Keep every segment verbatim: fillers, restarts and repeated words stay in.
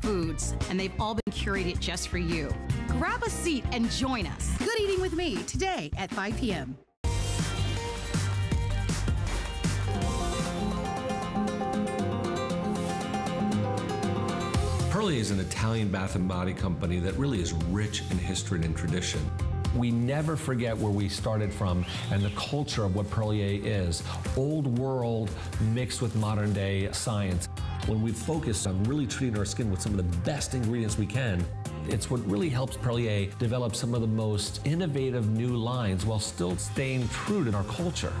foods, and they've all been curated just for you. Grab a seat and join us. Good Eating with Me today at five p m Perlier is an Italian bath and body company that really is rich in history and tradition. We never forget where we started from and the culture of what Perlier is. Old world mixed with modern day science. When we focus on really treating our skin with some of the best ingredients we can, it's what really helps Perlier develop some of the most innovative new lines while still staying true to our culture.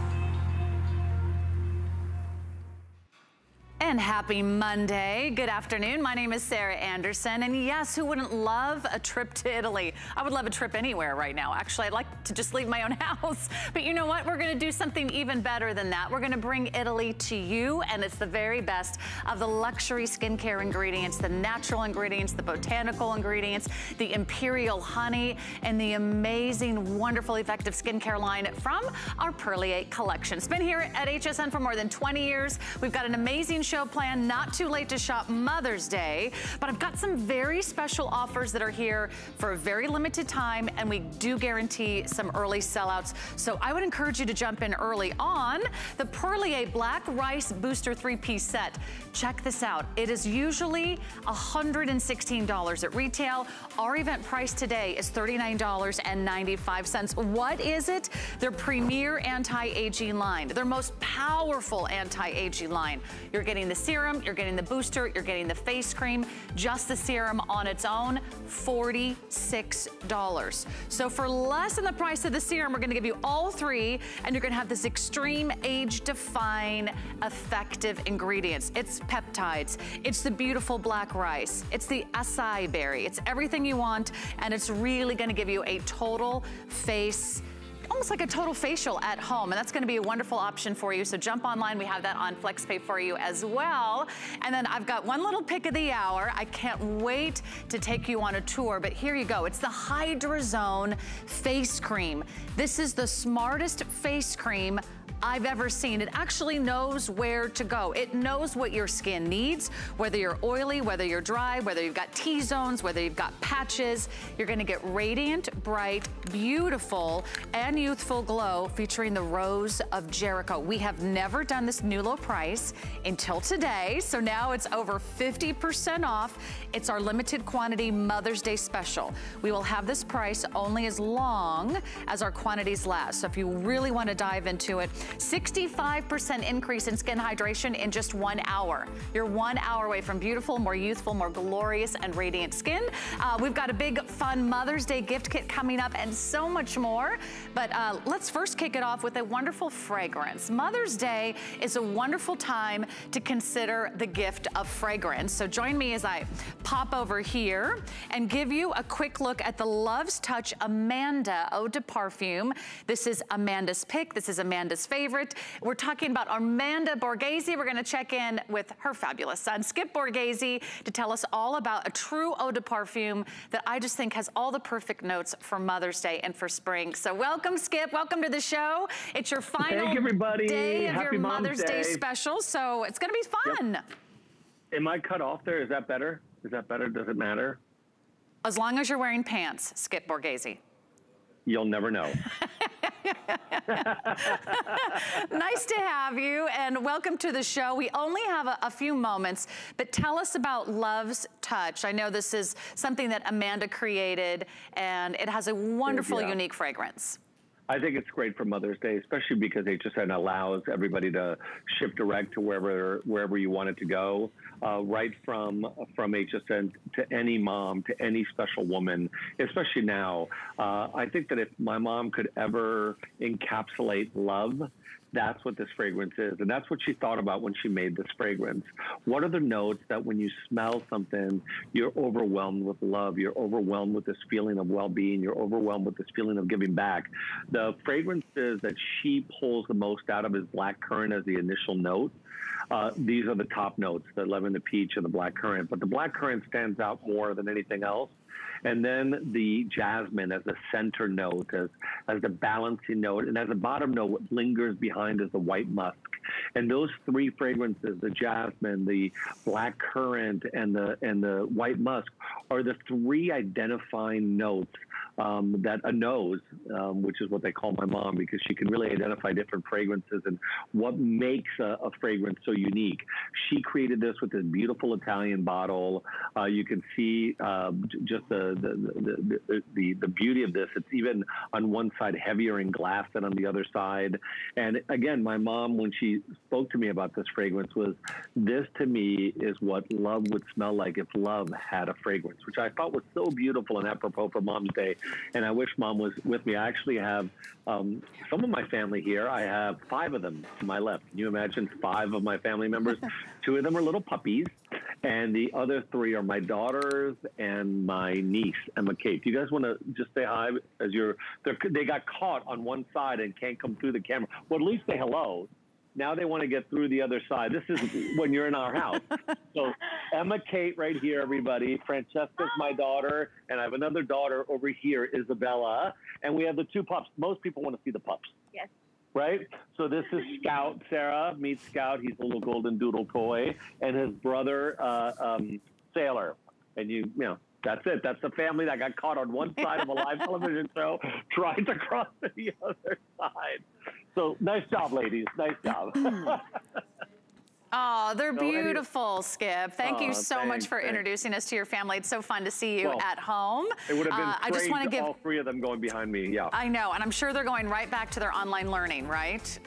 And happy Monday. Good afternoon. My name is Sarah Anderson. And yes, who wouldn't love a trip to Italy? I would love a trip anywhere right now. Actually, I'd like to just leave my own house. But you know what? We're going to do something even better than that. We're going to bring Italy to you, and it's the very best of the luxury skincare ingredients, the natural ingredients, the botanical ingredients, the Imperial honey, and the amazing, wonderful, effective skincare line from our Perlier collection. It's been here at H S N for more than twenty years. We've got an amazing show plan, not too late to shop Mother's Day, but I've got some very special offers that are here for a very limited time, and we do guarantee some early sellouts. So I would encourage you to jump in early on the Perlier Black Rice Booster three-piece set. Check this out. It is usually one hundred sixteen dollars at retail. Our event price today is thirty-nine ninety-five. What is it? Their premier anti-aging line, their most powerful anti-aging line. You're getting the serum, you're getting the booster, you're getting the face cream. Just the serum on its own, forty-six dollars. So for less than the price of the serum, we're gonna give you all three, and you're gonna have this extreme age-defying effective ingredients. It's peptides, it's the beautiful black rice, it's the acai berry, it's everything you want, and it's really gonna give you a total face, almost like a total facial at home, and that's going to be a wonderful option for you. So jump online. We have that on FlexPay for you as well. And then I've got one little pick of the hour. I can't wait to take you on a tour, but here you go. It's the HydraZone face cream. This is the smartest face cream I've ever seen. It actually knows where to go. It knows what your skin needs, whether you're oily, whether you're dry, whether you've got T-zones, whether you've got patches. You're gonna get radiant, bright, beautiful, and youthful glow featuring the Rose of Jericho. We have never done this new low price until today, so now it's over fifty percent off. It's our limited quantity Mother's Day special. We will have this price only as long as our quantities last, so if you really wanna dive into it, sixty-five percent increase in skin hydration in just one hour. You're one hour away from beautiful, more youthful, more glorious, and radiant skin. Uh, we've got a big, fun Mother's Day gift kit coming up and so much more. But uh, let's first kick it off with a wonderful fragrance. Mother's Day is a wonderful time to consider the gift of fragrance. So join me as I pop over here and give you a quick look at the Love's Touch Amanda Eau de Parfume. This is Amanda's pick. This is Amanda's favorite. Favorite. We're talking about Amanda Borghese. We're going to check in with her fabulous son, Skip Borghese, to tell us all about a true eau de parfume that I just think has all the perfect notes for Mother's Day and for spring. So welcome, Skip. Welcome to the show. It's your final Thank everybody. day of Happy your Mom's Mother's Day. Day special, so it's going to be fun. Yep. Am I cut off there? Is that better? Is that better? Does it matter? As long as you're wearing pants, Skip Borghese. You'll never know. Nice to have you and welcome to the show. We only have a, a few moments, but tell us about Love's Touch. I know this is something that Amanda created, and it has a wonderful, yeah. unique fragrance. I think it's great for Mother's Day, especially because H S N allows everybody to ship direct to wherever wherever you want it to go, uh, right from from H S N to any mom, to any special woman, especially now. Uh, I think that if my mom could ever encapsulate love, that's what this fragrance is. And that's what she thought about when she made this fragrance. What are the notes that when you smell something, you're overwhelmed with love, you're overwhelmed with this feeling of well-being, you're overwhelmed with this feeling of giving back? The fragrances that she pulls the most out of is black currant as the initial note. Uh, these are the top notes, the lemon, the peach, and the black currant. But the black currant stands out more than anything else. And then the jasmine as the center note, as, as the balancing note, and as a bottom note, what lingers behind is the white musk. And those three fragrances, the jasmine, the black currant, and the, and the white musk, are the three identifying notes Um, that a nose, um, which is what they call my mom, because she can really identify different fragrances and what makes a, a fragrance so unique. She created this with this beautiful Italian bottle. Uh, you can see uh, just the the, the, the the beauty of this. It's even on one side heavier in glass than on the other side. And again, my mom, when she spoke to me about this fragrance, was this to me is what love would smell like if love had a fragrance, which I thought was so beautiful and apropos for Mom's Day. And I wish Mom was with me. I actually have um, some of my family here. I have five of them to my left. Can you imagine five of my family members? Two of them are little puppies, and the other three are my daughters and my niece, Emma Kate. Do you guys want to just say hi as you're, they got caught on one side and can't come through the camera. Well, at least say hello. Now they want to get through the other side. This is when you're in our house. So Emma Kate right here, everybody. Francesca's my daughter, and I have another daughter over here, Isabella. And we have the two pups. Most people want to see the pups. Yes. Right? So this is Scout. Sarah meets Scout. He's a little golden doodle toy. And his brother, uh, um, Sailor. And you, you know. That's it. That's the family that got caught on one side of a live television show, tried to cross to the other side. So nice job, ladies. Nice job. Oh, they're so beautiful, Skip. Thank oh, you so thanks, much for thanks. introducing us to your family. It's so fun to see you well, at home. It would have been uh, I just want to give all three of them going behind me. Yeah. I know, and I'm sure they're going right back to their online learning, right?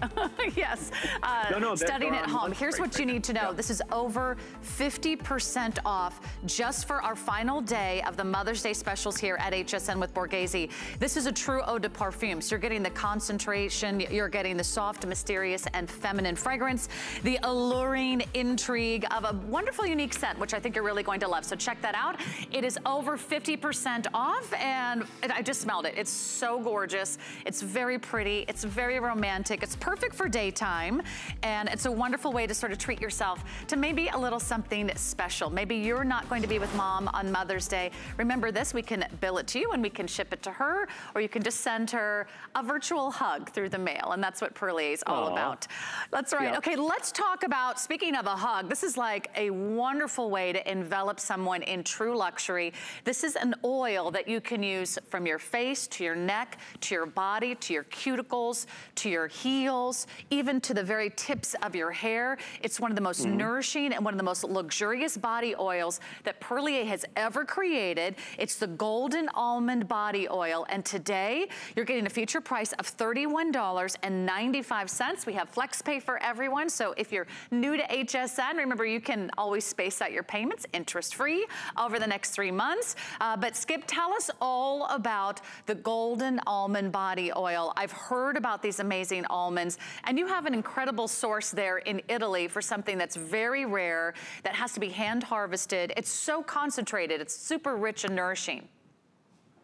Yes. Uh, no, no, studying at home. Here's what you need to know. Yeah. This is over fifty percent off just for our final day of the Mother's Day specials here at H S N with Borghese. This is a true eau de parfume. So you're getting the concentration, you're getting the soft, mysterious, and feminine fragrance, the alluring intrigue of a wonderful unique scent, which I think you're really going to love. So check that out. It is over fifty percent off, and it, I just smelled it. It's so gorgeous. It's very pretty. It's very romantic. It's perfect for daytime, and it's a wonderful way to sort of treat yourself to maybe a little something special. Maybe you're not going to be with Mom on Mother's Day. Remember this, we can bill it to you and we can ship it to her, or you can just send her a virtual hug through the mail, and that's what Perlier is all Aww. about. That's right. Yep. Okay, let's talk about, speaking of a hug, this is like a wonderful way to envelop someone in true luxury. This is an oil that you can use from your face to your neck, to your body, to your cuticles, to your heels, even to the very tips of your hair. It's one of the most mm-hmm. nourishing and one of the most luxurious body oils that Perlier has ever created. It's the Golden Almond Body Oil. And today, you're getting a feature price of thirty-one ninety-five. We have flex pay for everyone, so if you're new to H S N, remember you can always space out your payments interest-free over the next three months. Uh, but Skip, tell us all about the Golden Almond Body Oil. I've heard about these amazing almonds, and you have an incredible source there in Italy for something that's very rare, that has to be hand-harvested. It's so concentrated. It's super rich and nourishing.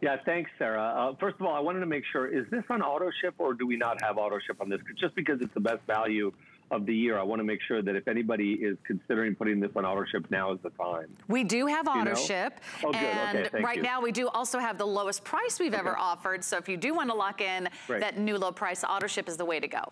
Yeah, thanks, Sarah. Uh, first of all, I wanted to make sure, is this on auto ship, or do we not have auto ship on this? Just because it's the best value of the year, I want to make sure that if anybody is considering putting this on auto ship, now is the time. We do have auto you know? ship, oh, good. and okay, thank right you. now we do also have the lowest price we've okay. ever offered. So if you do want to lock in Great. that new low price, auto ship is the way to go.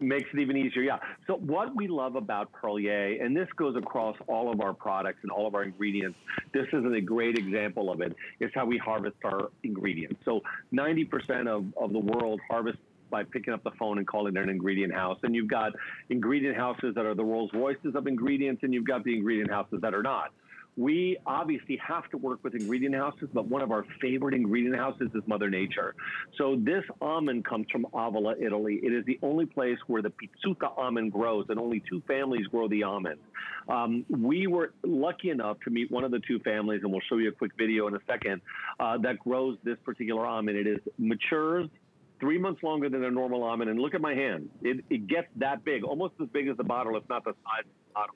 Makes it even easier, yeah. So what we love about Perlier, and this goes across all of our products and all of our ingredients, this is a great example of it, is how we harvest our ingredients. So ninety percent of, of the world harvests by picking up the phone and calling it an ingredient house. And you've got ingredient houses that are the Rolls Royces of ingredients, and you've got the ingredient houses that are not. We obviously have to work with ingredient houses, but one of our favorite ingredient houses is Mother Nature. So this almond comes from Avola, Italy. It is the only place where the pizzuca almond grows, and only two families grow the almond. Um, we were lucky enough to meet one of the two families, and we'll show you a quick video in a second, uh, that grows this particular almond. It is matures three months longer than a normal almond, and look at my hand. It, it gets that big, almost as big as the bottle, if not the size of the bottle,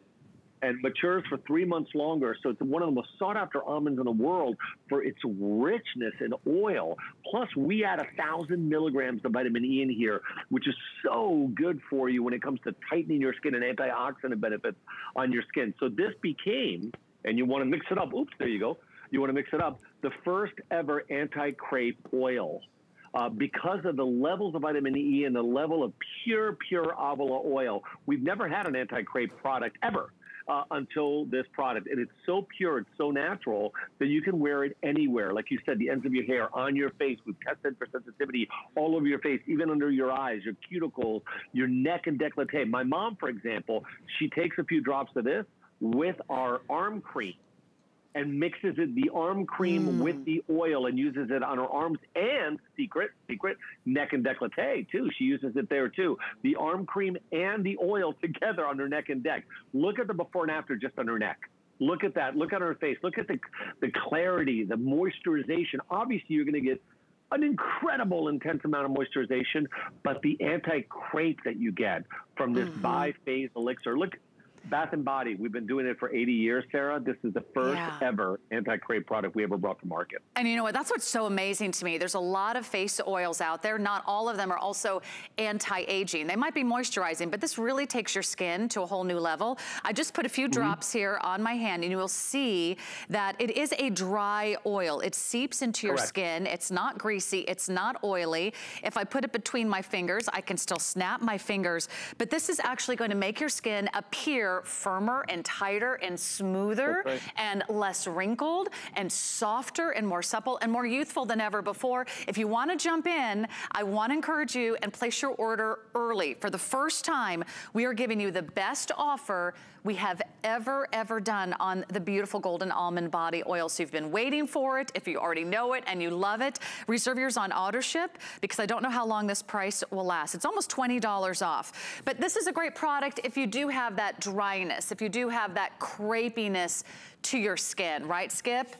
and matures for three months longer. So it's one of the most sought after almonds in the world for its richness in oil. Plus we add a thousand milligrams of vitamin E in here, which is so good for you when it comes to tightening your skin and antioxidant benefits on your skin. So this became, and you wanna mix it up, oops, there you go. You wanna mix it up, the first ever anti-crepe oil. uh, because of the levels of vitamin E and the level of pure, pure Avola oil. We've never had an anti-crepe product ever. Uh, until this product, and it's so pure, it's so natural that you can wear it anywhere. Like you said, the ends of your hair, on your face. We've tested for sensitivity all over your face, even under your eyes, your cuticles, your neck and décolleté. My mom, for example, she takes a few drops of this with our arm cream and mixes it, the arm cream mm. with the oil, and uses it on her arms and, secret, secret, neck and décolleté, too. She uses it there, too. The arm cream and the oil together on her neck and deck. Look at the before and after just on her neck. Look at that. Look at her face. Look at the, the clarity, the moisturization. Obviously, you're going to get an incredible intense amount of moisturization, but the anti-crepe that you get from this mm-hmm. bi-phase elixir. Look. Bath and Body, we've been doing it for eighty years, Sarah. This is the first yeah. ever anti-crepe product we ever brought to market. And you know what? That's what's so amazing to me. There's a lot of face oils out there. Not all of them are also anti-aging. They might be moisturizing, but this really takes your skin to a whole new level. I just put a few mm-hmm. drops here on my hand, and you will see that it is a dry oil. It seeps into Correct. Your skin. It's not greasy. It's not oily. If I put it between my fingers, I can still snap my fingers, but this is actually going to make your skin appear firmer and tighter and smoother okay. and less wrinkled and softer and more supple and more youthful than ever before. If you want to jump in, I want to encourage you and place your order early. For the first time, we are giving you the best offer we have ever, ever done on the beautiful Golden Almond Body Oil. So you've been waiting for it. If you already know it and you love it, reserve yours on auto ship, because I don't know how long this price will last. It's almost twenty dollars off. But this is a great product if you do have that dry If you do have that crepiness to your skin, right, Skip?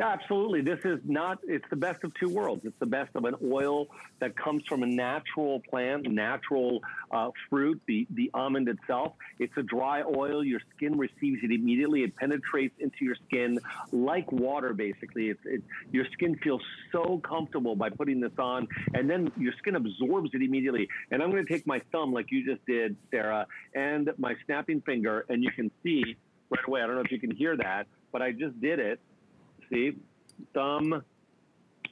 Yeah, absolutely. This is not, it's the best of two worlds. It's the best of an oil that comes from a natural plant, natural uh, fruit, the, the almond itself. It's a dry oil. Your skin receives it immediately. It penetrates into your skin like water, basically. It's, it, your skin feels so comfortable by putting this on, and then your skin absorbs it immediately. And I'm going to take my thumb, like you just did, Sarah, and my snapping finger, and you can see right away. I don't know if you can hear that, but I just did it. See, thumb,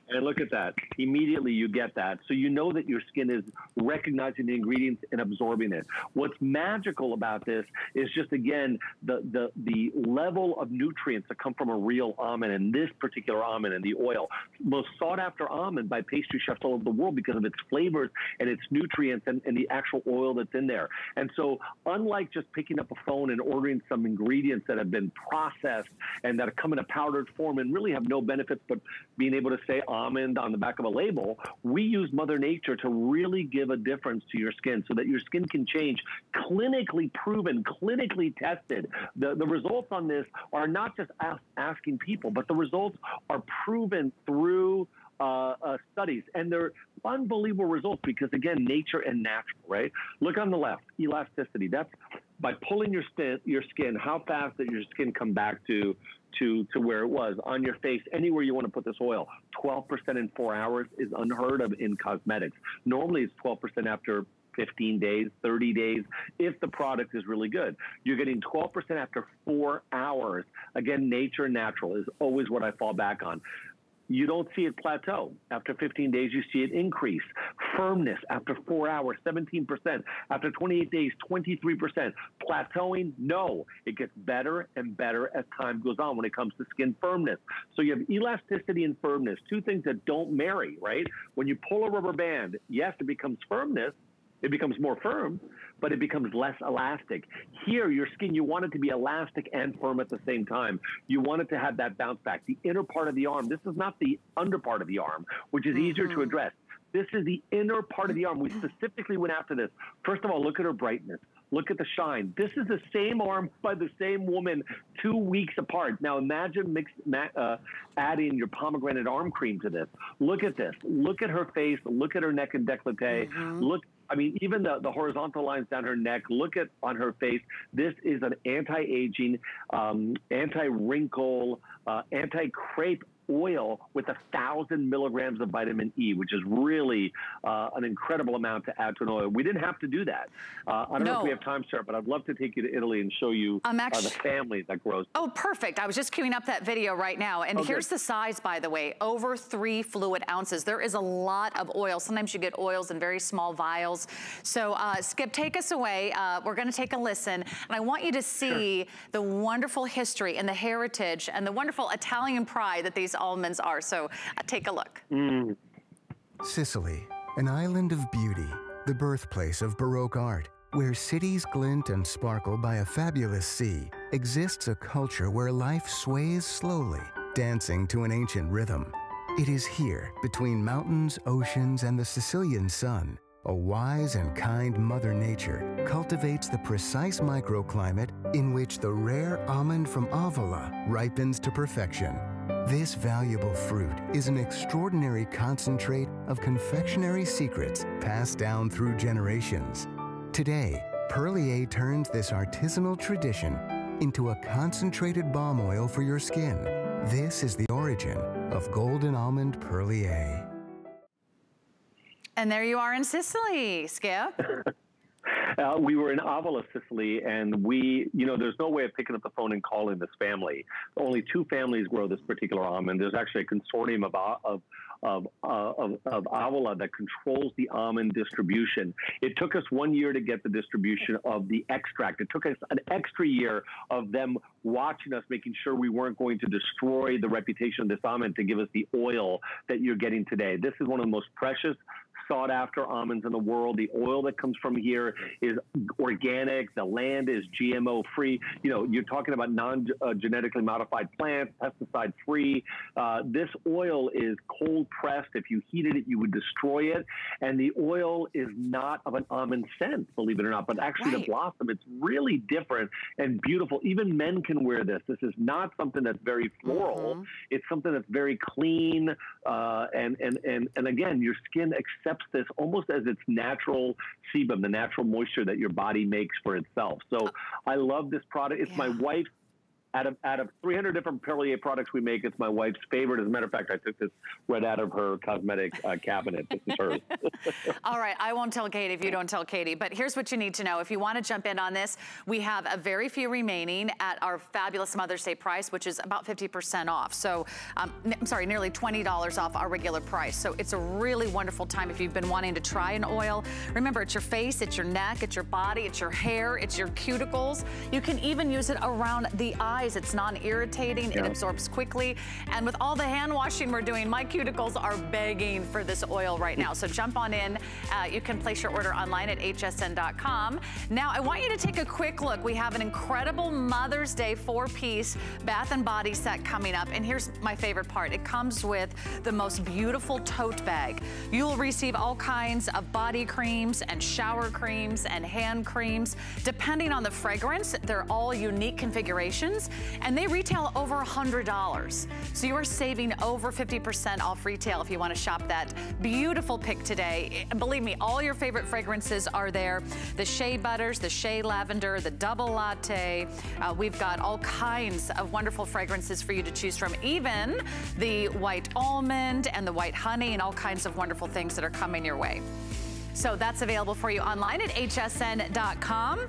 and look at that. Immediately you get that. So you know that your skin is recognizing the ingredients and absorbing it. What's magical about this is just, again, the, the, the level of nutrients that come from a real almond, and this particular almond and the oil. Most sought after almond by pastry chefs all over the world because of its flavors and its nutrients and, and the actual oil that's in there. And so unlike just picking up a phone and ordering some ingredients that have been processed and that come in a powdered form and really have no benefits but being able to say almond on the back of a label, we use Mother Nature to really give a difference to your skin so that your skin can change. Clinically proven, clinically tested. The, the results on this are not just ask, asking people, but the results are proven through uh, uh, studies. And they're unbelievable results because, again, nature and natural, right? Look on the left, elasticity. That's by pulling your, st your skin, how fast does your skin come back to To, to where it was, on your face, anywhere you want to put this oil. twelve percent in four hours is unheard of in cosmetics. Normally it's twelve percent after fifteen days, thirty days, if the product is really good. You're getting twelve percent after four hours. Again, nature and natural is always what I fall back on. You don't see it plateau. After fifteen days, you see it increase. Firmness after four hours, seventeen percent. After twenty-eight days, twenty-three percent. Plateauing, no. It gets better and better as time goes on when it comes to skin firmness. So you have elasticity and firmness, two things that don't marry, right? When you pull a rubber band, yes, it becomes firmness. It becomes more firm, but it becomes less elastic. Here, your skin, you want it to be elastic and firm at the same time. You want it to have that bounce back. The inner part of the arm, this is not the under part of the arm, which is mm-hmm. easier to address. This is the inner part of the arm. We specifically went after this. First of all, look at her brightness. Look at the shine. This is the same arm by the same woman two weeks apart. Now imagine mix, uh, adding your pomegranate arm cream to this. Look at this. Look at her face. Look at her neck and décolleté. Mm-hmm. Look. I mean, even the, the horizontal lines down her neck, look at on her face. This is an anti-aging, um, anti-wrinkle, uh, anti-crepe oil with a thousand milligrams of vitamin E, which is really uh, an incredible amount to add to an oil. We didn't have to do that. Uh, I don't no. know if we have time, Sarah, but I'd love to take you to Italy and show you um, actually, uh, the family that grows. Oh, perfect. I was just queuing up that video right now. And oh, here's good. the size, by the way, over three fluid ounces. There is a lot of oil. Sometimes you get oils in very small vials. So uh, Skip, take us away. Uh, we're gonna take a listen. And I want you to see sure. the wonderful history and the heritage and the wonderful Italian pride that these almonds are, so uh, take a look. Mm. Sicily, an island of beauty, the birthplace of Baroque art, where cities glint and sparkle by a fabulous sea, exists a culture where life sways slowly, dancing to an ancient rhythm. It is here, between mountains, oceans, and the Sicilian sun, a wise and kind Mother Nature cultivates the precise microclimate in which the rare almond from Avola ripens to perfection. This valuable fruit is an extraordinary concentrate of confectionery secrets passed down through generations. Today, Perlier turns this artisanal tradition into a concentrated balm oil for your skin. This is the origin of Golden Almond Perlier. And there you are in Sicily, Skip. Uh, we were in Avola, Sicily, and we, you know, there's no way of picking up the phone and calling this family. Only two families grow this particular almond. There's actually a consortium of, of Of, uh, of, of Avola that controls the almond distribution. It took us one year to get the distribution of the extract. It took us an extra year of them watching us, making sure we weren't going to destroy the reputation of this almond to give us the oil that you're getting today. This is one of the most precious, sought-after almonds in the world. The oil that comes from here is organic. The land is G M O-free. You know, you're talking about non-genetically modified plants, pesticide-free. Uh, this oil is cold pressed. If you heated it, you would destroy it. And the oil is not of an almond scent, believe it or not, but actually right. the blossom, it's really different and beautiful. Even men can wear this. This is not something that's very floral. Mm-hmm. It's something that's very clean. Uh, and, and, and, and again, your skin accepts this almost as its natural sebum, the natural moisture that your body makes for itself. So I love this product. It's yeah. my wife's. Out of, out of three hundred different Perlier products we make, it's my wife's favorite. As a matter of fact, I took this right out of her cosmetic uh, cabinet. This is hers. All right. I won't tell Katie if you don't tell Katie, but here's what you need to know. If you want to jump in on this, we have a very few remaining at our fabulous Mother's Day price, which is about fifty percent off. So, um, I'm sorry, nearly twenty dollars off our regular price. So it's a really wonderful time if you've been wanting to try an oil. Remember, it's your face, it's your neck, it's your body, it's your hair, it's your cuticles. You can even use it around the eye. It's non-irritating, yeah. it absorbs quickly. And with all the hand washing we're doing, my cuticles are begging for this oil right now. So jump on in. Uh, you can place your order online at H S N dot com. Now, I want you to take a quick look. We have an incredible Mother's Day four-piece bath and body set coming up. And here's my favorite part. It comes with the most beautiful tote bag. You'll receive all kinds of body creams and shower creams and hand creams. Depending on the fragrance, they're all unique configurations. And they retail over one hundred dollars. So you are saving over fifty percent off retail if you want to shop that beautiful pick today. Believe me, all your favorite fragrances are there. The shea butters, the shea lavender, the double latte. Uh, we've got all kinds of wonderful fragrances for you to choose from. Even the white almond and the white honey and all kinds of wonderful things that are coming your way. So that's available for you online at H S N dot com.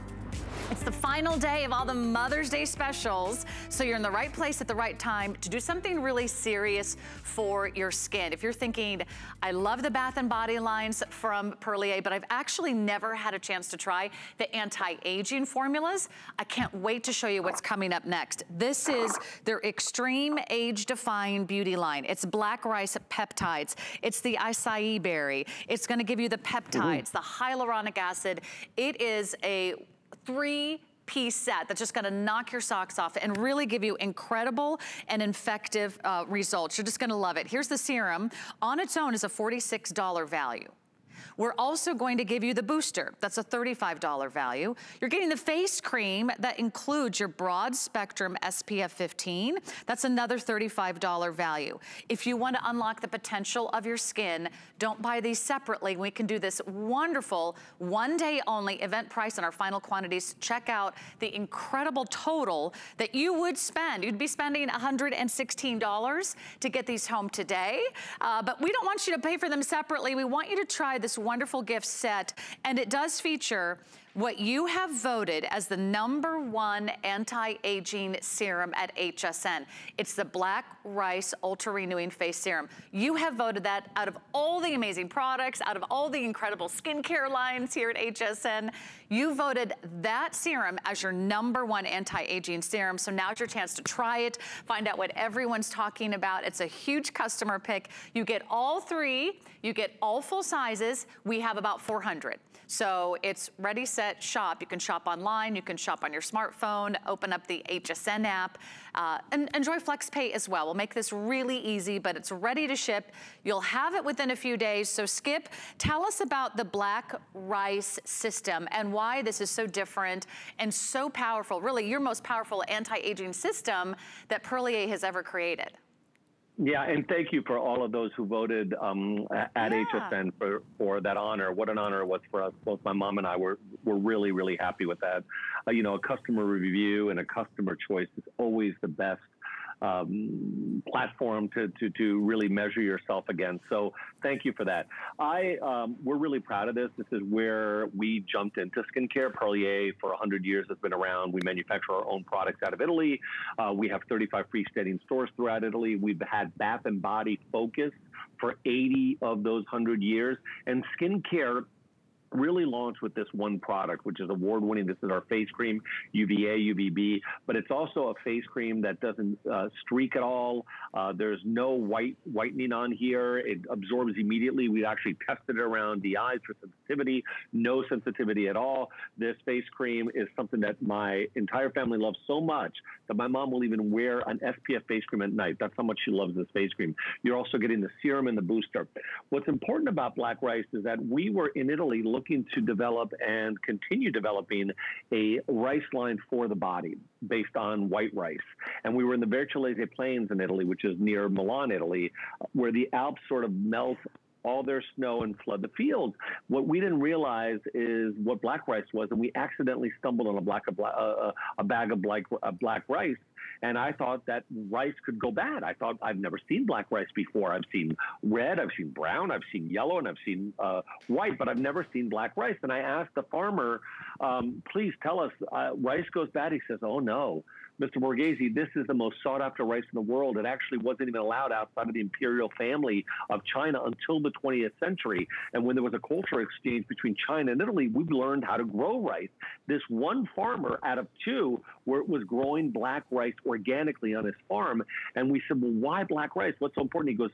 It's the final day of all the Mother's Day specials, so you're in the right place at the right time to do something really serious for your skin. If you're thinking, I love the bath and body lines from Perlier, but I've actually never had a chance to try the anti-aging formulas, I can't wait to show you what's coming up next. This is their extreme age-defying beauty line. It's black rice peptides. It's the acai berry. It's going to give you the peptides, mm-hmm. the hyaluronic acid. It is a three-piece set that's just going to knock your socks off and really give you incredible and effective uh, results. You're just going to love it. Here's the serum. On its own is a forty-six dollar value. We're also going to give you the booster. That's a thirty-five dollar value. You're getting the face cream that includes your broad spectrum S P F fifteen. That's another thirty-five dollar value. If you want to unlock the potential of your skin, don't buy these separately. We can do this wonderful one day only event price on our final quantities. Check out the incredible total that you would spend. You'd be spending one hundred sixteen dollars to get these home today. Uh, but we don't want you to pay for them separately. We want you to try this wonderful gift set, and it does feature what you have voted as the number one anti-aging serum at H S N. It's the Black Rice Ultra Renewing Face Serum. You have voted that out of all the amazing products, out of all the incredible skincare lines here at H S N. You voted that serum as your number one anti-aging serum. So now's your chance to try it, find out what everyone's talking about. It's a huge customer pick. You get all three, you get all full sizes. We have about four hundred. So it's ready, set, shop. You can shop online, you can shop on your smartphone, open up the H S N app, uh, and enjoy FlexPay as well. We'll make this really easy, but it's ready to ship. You'll have it within a few days. So Skip, tell us about the Black Rice system and why this is so different and so powerful, really your most powerful anti-aging system that Perlier has ever created. Yeah, and thank you for all of those who voted um, at yeah. H S N for, for that honor. What an honor it was for us. Both my mom and I were, were really, really happy with that. Uh, you know, a customer review and a customer choice is always the best Um, platform to, to, to really measure yourself against. So thank you for that. I, um, we're really proud of this. This is where we jumped into skincare. Perlier for one hundred years has been around. We manufacture our own products out of Italy. Uh, we have thirty-five freestanding stores throughout Italy. We've had bath and body focus for eighty of those one hundred years. And skincare really launched with this one product, which is award-winning. This is our face cream, U V A, U V B, but it's also a face cream that doesn't uh, streak at all. Uh, there's no white whitening on here. It absorbs immediately. We actually tested it around the eyes for sensitivity, no sensitivity at all. This face cream is something that my entire family loves so much that my mom will even wear an S P F face cream at night. That's how much she loves this face cream. You're also getting the serum and the booster. What's important about Black Rice is that we were in Italy looking looking to develop and continue developing a rice line for the body based on white rice. And we were in the Vercellese Plains in Italy, which is near Milan, Italy, where the Alps sort of melt all their snow and flood the fields. What we didn't realize is what black rice was, and we accidentally stumbled on a, black, uh, a bag of black, uh, black rice. And I thought that rice could go bad. I thought, I've never seen black rice before. I've seen red, I've seen brown, I've seen yellow, and I've seen uh, white, but I've never seen black rice. And I asked the farmer, um, please tell us, uh, rice goes bad. He says, oh no, Mister Borghese, this is the most sought-after rice in the world. It actually wasn't even allowed outside of the imperial family of China until the twentieth century. And when there was a culture exchange between China and Italy, we've learned how to grow rice. This one farmer out of two where it was growing black rice organically on his farm. And we said, well, why black rice? What's so important? He goes,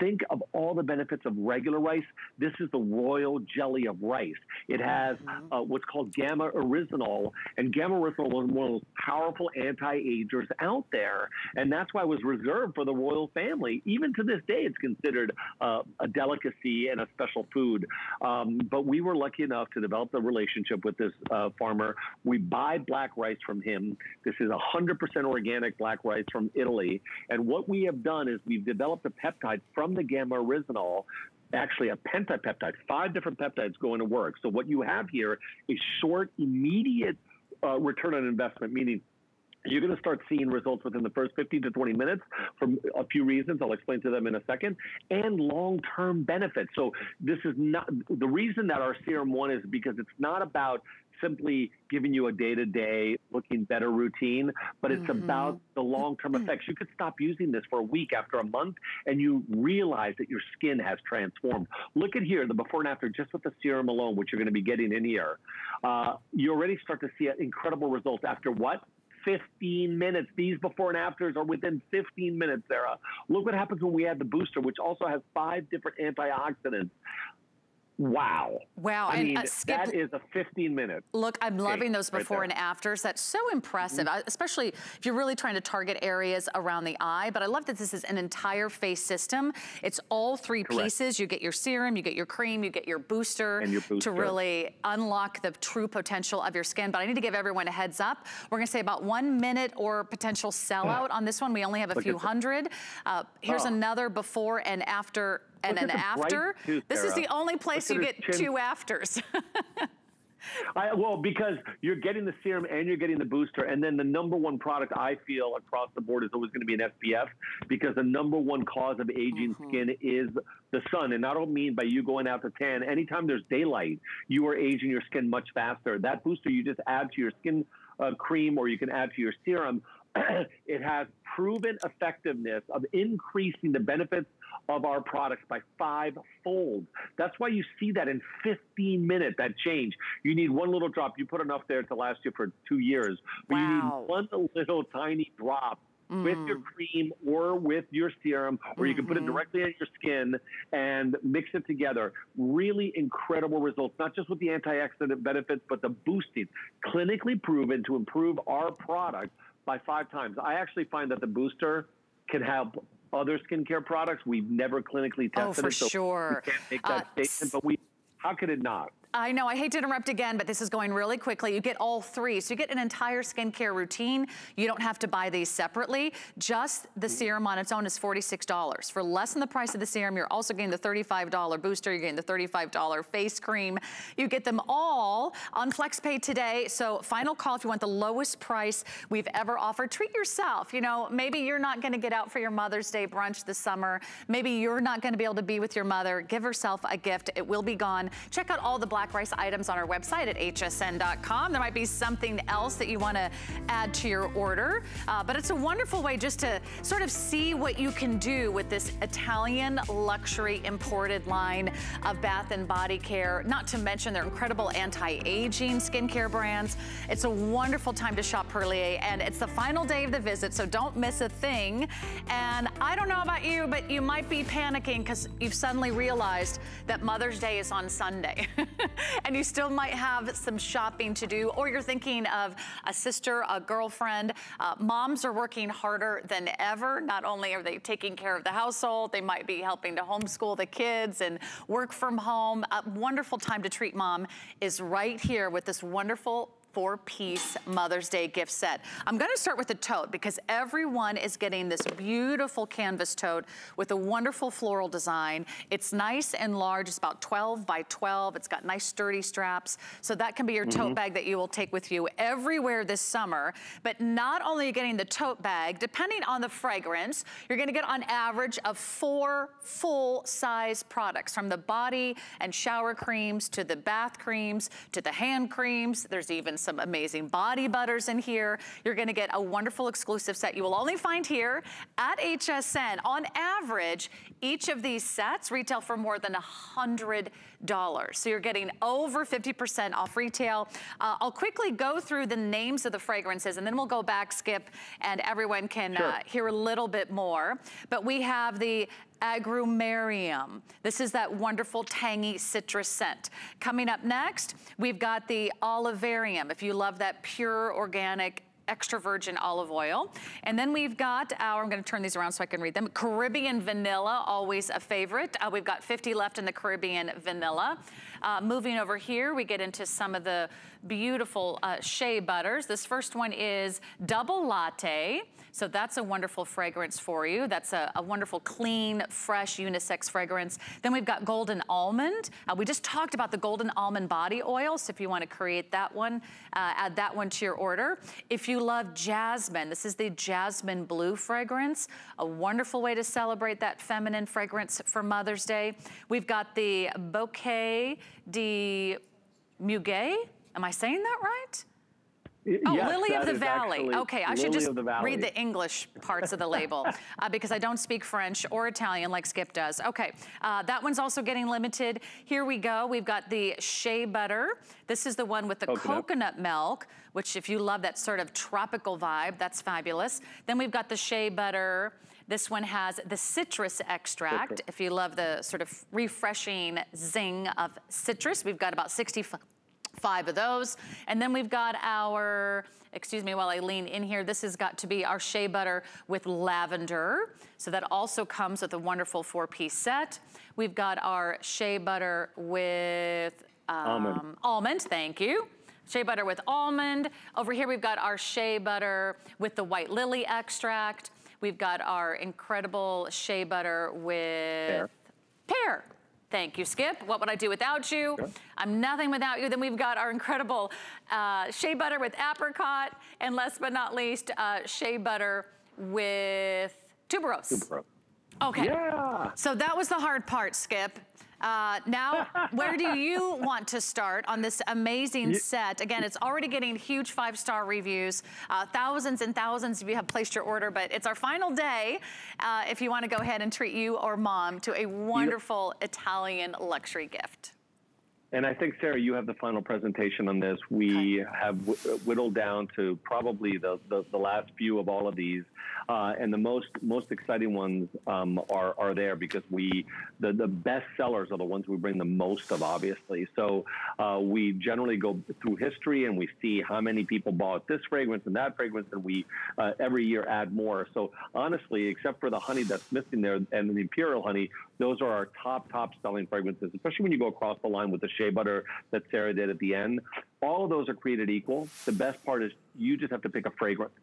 think of all the benefits of regular rice. This is the royal jelly of rice. It has uh, what's called gamma-arisinol, and gamma-arisinol was one of those powerful anti-agers out there, and that's why it was reserved for the royal family. Even to this day, it's considered uh, a delicacy and a special food. Um, but we were lucky enough to develop a relationship with this uh, farmer. We buy black rice from him. This is one hundred percent organic black rice from Italy, and what we have done is we've developed a peptide from the gamma-arisinol, actually a pentapeptide, five different peptides going to work. So what you have here is short, immediate uh, return on investment, meaning you're going to start seeing results within the first fifteen to twenty minutes for a few reasons. I'll explain to them in a second. And long-term benefits. So this is not the reason that our serum one is because it's not about simply giving you a day-to-day looking better routine, but it's mm-hmm. about the long-term effects. You could stop using this for a week after a month, and you realize that your skin has transformed. Look at here, the before and after, just with the serum alone, which you're going to be getting in here. Uh, you already start to see an incredible result after what? fifteen minutes. These before and afters are within fifteen minutes, Sarah. Look what happens when we add the booster, which also has five different antioxidants. Wow. Wow. I and mean, uh, Skip, that is a fifteen minute. Look, I'm loving those before right and afters. That's so impressive, mm-hmm. especially if you're really trying to target areas around the eye. But I love that this is an entire face system. It's all three Correct. pieces. You get your serum, you get your cream, you get your booster, and your booster to really unlock the true potential of your skin. But I need to give everyone a heads up. We're going to say about one minute or potential sellout oh. on this one. We only have a Look few hundred. Uh, here's oh. another before and after. And an after. Too, this is the only place you get two afters. I, well, because you're getting the serum and you're getting the booster, and then the number one product I feel across the board is always going to be an S P F, because the number one cause of aging mm-hmm. skin is the sun. And I don't mean by you going out to tan. Anytime there's daylight, you are aging your skin much faster. That booster you just add to your skin uh, cream, or you can add to your serum. It has proven effectiveness of increasing the benefits of our products by five fold. That's why you see that in fifteen minutes, that change. You need one little drop. You put enough there to last you for two years. But wow. you need one little tiny drop mm. with your cream or with your serum, or mm-hmm. you can put it directly on your skin and mix it together. Really incredible results, not just with the antioxidant benefits, but the boosting. Clinically proven to improve our product by five times. I actually find that the booster can help other skincare products. We've never clinically tested it. Oh, for it, so sure. We can't make that uh, statement, but we, how could it not? I know, I hate to interrupt again, but this is going really quickly. You get all three. So you get an entire skincare routine. You don't have to buy these separately. Just the serum on its own is forty-six dollars. For less than the price of the serum, you're also getting the thirty-five dollar booster. You're getting the thirty-five dollar face cream. You get them all on FlexPay today. So final call if you want the lowest price we've ever offered. Treat yourself. You know, maybe you're not going to get out for your Mother's Day brunch this summer. Maybe you're not going to be able to be with your mother. Give herself a gift. It will be gone. Check out all the Black Rice items on our website at H S N dot com. There might be something else that you want to add to your order, uh, but it's a wonderful way just to sort of see what you can do with this Italian luxury imported line of bath and body care, not to mention their incredible anti-aging skincare brands. It's a wonderful time to shop Perlier, and it's the final day of the visit, so don't miss a thing. And I don't know about you, but you might be panicking because you've suddenly realized that Mother's Day is on Sunday. And you still might have some shopping to do, or you're thinking of a sister, a girlfriend. Uh, moms are working harder than ever. Not only are they taking care of the household, they might be helping to homeschool the kids and work from home. A wonderful time to treat mom is right here with this wonderful four-piece Mother's Day gift set. I'm gonna start with the tote, because everyone is getting this beautiful canvas tote with a wonderful floral design. It's nice and large. It's about twelve by twelve. It's got nice sturdy straps. So that can be your mm-hmm. tote bag that you will take with you everywhere this summer. But not only are you getting the tote bag, depending on the fragrance, you're gonna get on average of four full-size products, from the body and shower creams to the bath creams to the hand creams. There's even some some amazing body butters in here. You're gonna get a wonderful exclusive set you will only find here at H S N. On average, each of these sets retail for more than one hundred dollars. So you're getting over fifty percent off retail. Uh, I'll quickly go through the names of the fragrances, and then we'll go back, Skip, and everyone can sure. uh, hear a little bit more. But we have the Agrumarium. This is that wonderful tangy citrus scent. Coming up next, we've got the Olivarium, if you love that pure organic extra virgin olive oil. And then we've got our, I'm gonna turn these around so I can read them, Caribbean Vanilla, always a favorite. Uh, we've got fifty left in the Caribbean Vanilla. Uh, moving over here, we get into some of the beautiful uh, shea butters. This first one is Double Latte. So that's a wonderful fragrance for you. That's a, a wonderful, clean, fresh, unisex fragrance. Then we've got Golden Almond. Uh, we just talked about the Golden Almond Body Oil. So if you wanna create that one, uh, add that one to your order. If you love jasmine, this is the Jasmine Blue fragrance, a wonderful way to celebrate that feminine fragrance for Mother's Day. We've got the Bouquet de Muguet. Am I saying that right? Oh, yes, Lily of the Valley. Okay, I Lily should just the read the English parts of the label uh, because I don't speak French or Italian like Skip does. Okay, uh, that one's also getting limited. Here we go. We've got the shea butter. This is the one with the coconut, coconut milk, which if you love that sort of tropical vibe, that's fabulous. Then we've got the shea butter This one has the citrus extract. Okay. If you love the sort of refreshing zing of citrus, we've got about sixty-five of those. And then we've got our, excuse me while I lean in here, this has got to be our shea butter with lavender. So that also comes with a wonderful four-piece set. We've got our shea butter with um, almond. almond, thank you. Shea butter with almond. Over here we've got our shea butter with the white lily extract. We've got our incredible shea butter with pear. pear. Thank you, Skip. What would I do without you? Sure. I'm nothing without you. Then we've got our incredible uh, shea butter with apricot. And last but not least, uh, shea butter with tuberose. Tuberose. Okay. Yeah. So that was the hard part, Skip. Uh, now, where do you want to start on this amazing set? Again, it's already getting huge five-star reviews. Uh, thousands and thousands of you have placed your order, but it's our final day uh, if you want to go ahead and treat you or mom to a wonderful Italian luxury gift. And I think, Sarah, you have the final presentation on this. We okay. have whittled down to probably the, the, the last few of all of these. Uh, and the most most exciting ones um, are, are there because we, the, the best sellers are the ones we bring the most of, obviously. So uh, we generally go through history and we see how many people bought this fragrance and that fragrance, and we uh, every year add more. So honestly, except for the honey that's missing there and the Imperial honey, those are our top, top selling fragrances, especially when you go across the line with the shea butter that Sarah did at the end. All of those are created equal. The best part is you just have to pick a fragrance.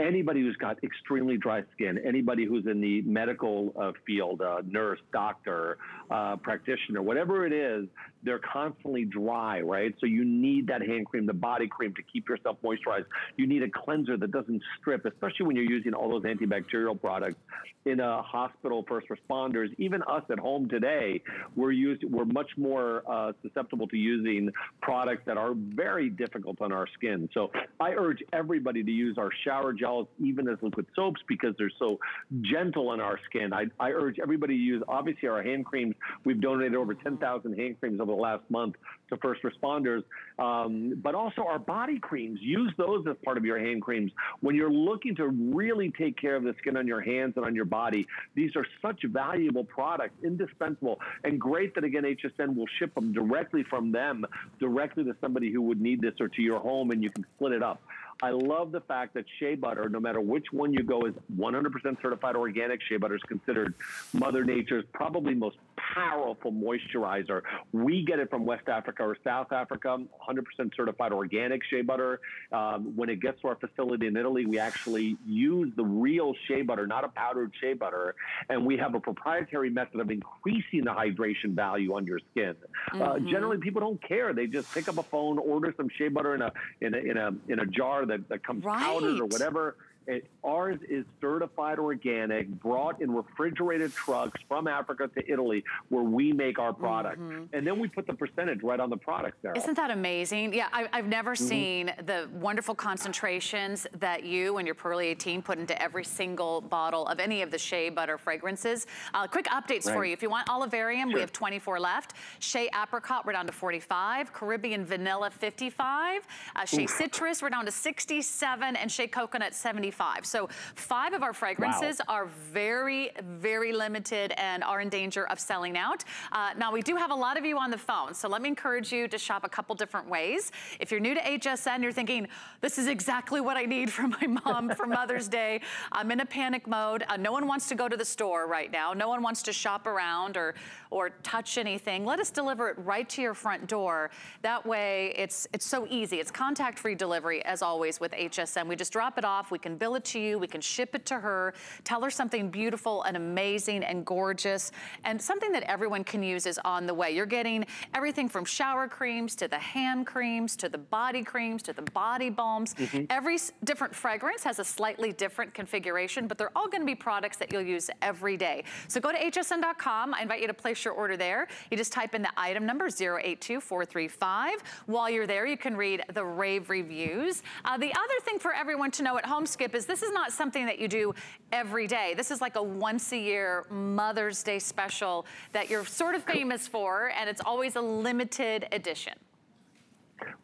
Anybody who's got extremely dry skin, anybody who's in the medical uh, field, uh, nurse, doctor, uh, practitioner, whatever it is, they're constantly dry, right? So you need that hand cream, the body cream to keep yourself moisturized. You need a cleanser that doesn't strip, especially when you're using all those antibacterial products in a hospital, first responders, even us at home today, we're, used, we're much more uh, susceptible to using products that are very difficult on our skin. So I urge everybody to use our shower gels, even as liquid soaps, because they're so gentle on our skin. I, I urge everybody to use, obviously, our hand creams. We've donated over ten thousand hand creams over the last month to first responders, um, but also our body creams. Use those as part of your hand creams. When you're looking to really take care of the skin on your hands and on your body, these are such valuable products, indispensable, and great that, again, H S N will ship them directly from them, directly to somebody who would need this or to your home, and you can split it up. I love the fact that shea butter, no matter which one you go, is one hundred percent certified organic. Shea butter is considered Mother Nature's probably most powerful moisturizer. We get it from West Africa or South Africa, one hundred percent certified organic shea butter. Um, when it gets to our facility in Italy, we actually use the real shea butter, not a powdered shea butter, and we have a proprietary method of increasing the hydration value on your skin. Mm-hmm. uh, generally, people don't care. They just pick up a phone, order some shea butter in a, in a, in a, in a jar That, that comes right. powdered or whatever. It, ours is certified organic, brought in refrigerated trucks from Africa to Italy, where we make our product. Mm-hmm. And then we put the percentage right on the product there. Isn't that amazing? Yeah, I, I've never mm-hmm. seen the wonderful concentrations that you and your Perlier eighteen put into every single bottle of any of the shea butter fragrances. Uh, quick updates right. for you. If you want Olivarium, sure. we have twenty-four left. Shea apricot, we're down to forty-five. Caribbean vanilla, fifty-five. Uh, shea Ooh. citrus, we're down to sixty-seven. And shea coconut, seventy-five. So five of our fragrances wow. are very, very limited and are in danger of selling out. Uh, now, we do have a lot of you on the phone, so let me encourage you to shop a couple different ways. If you're new to H S N, you're thinking, this is exactly what I need for my mom for Mother's Day. I'm in a panic mode. Uh, no one wants to go to the store right now. No one wants to shop around or, or touch anything. Let us deliver it right to your front door. That way, it's, it's so easy. It's contact-free delivery, as always, with H S N. We just drop it off. We can build it to you, we can ship it to her, tell her something beautiful and amazing and gorgeous, and something that everyone can use is on the way. You're getting everything from shower creams to the hand creams to the body creams to the body balms. Mm-hmm. Every different fragrance has a slightly different configuration, but they're all going to be products that you'll use every day. So go to H S N dot com. I invite you to place your order there. You just type in the item number zero eight two four three five. While you're there, you can read the rave reviews. Uh, the other thing for everyone to know at home, Skip, is this is not something that you do every day. This is like a once a year Mother's Day special that you're sort of famous for, and it's always a limited edition.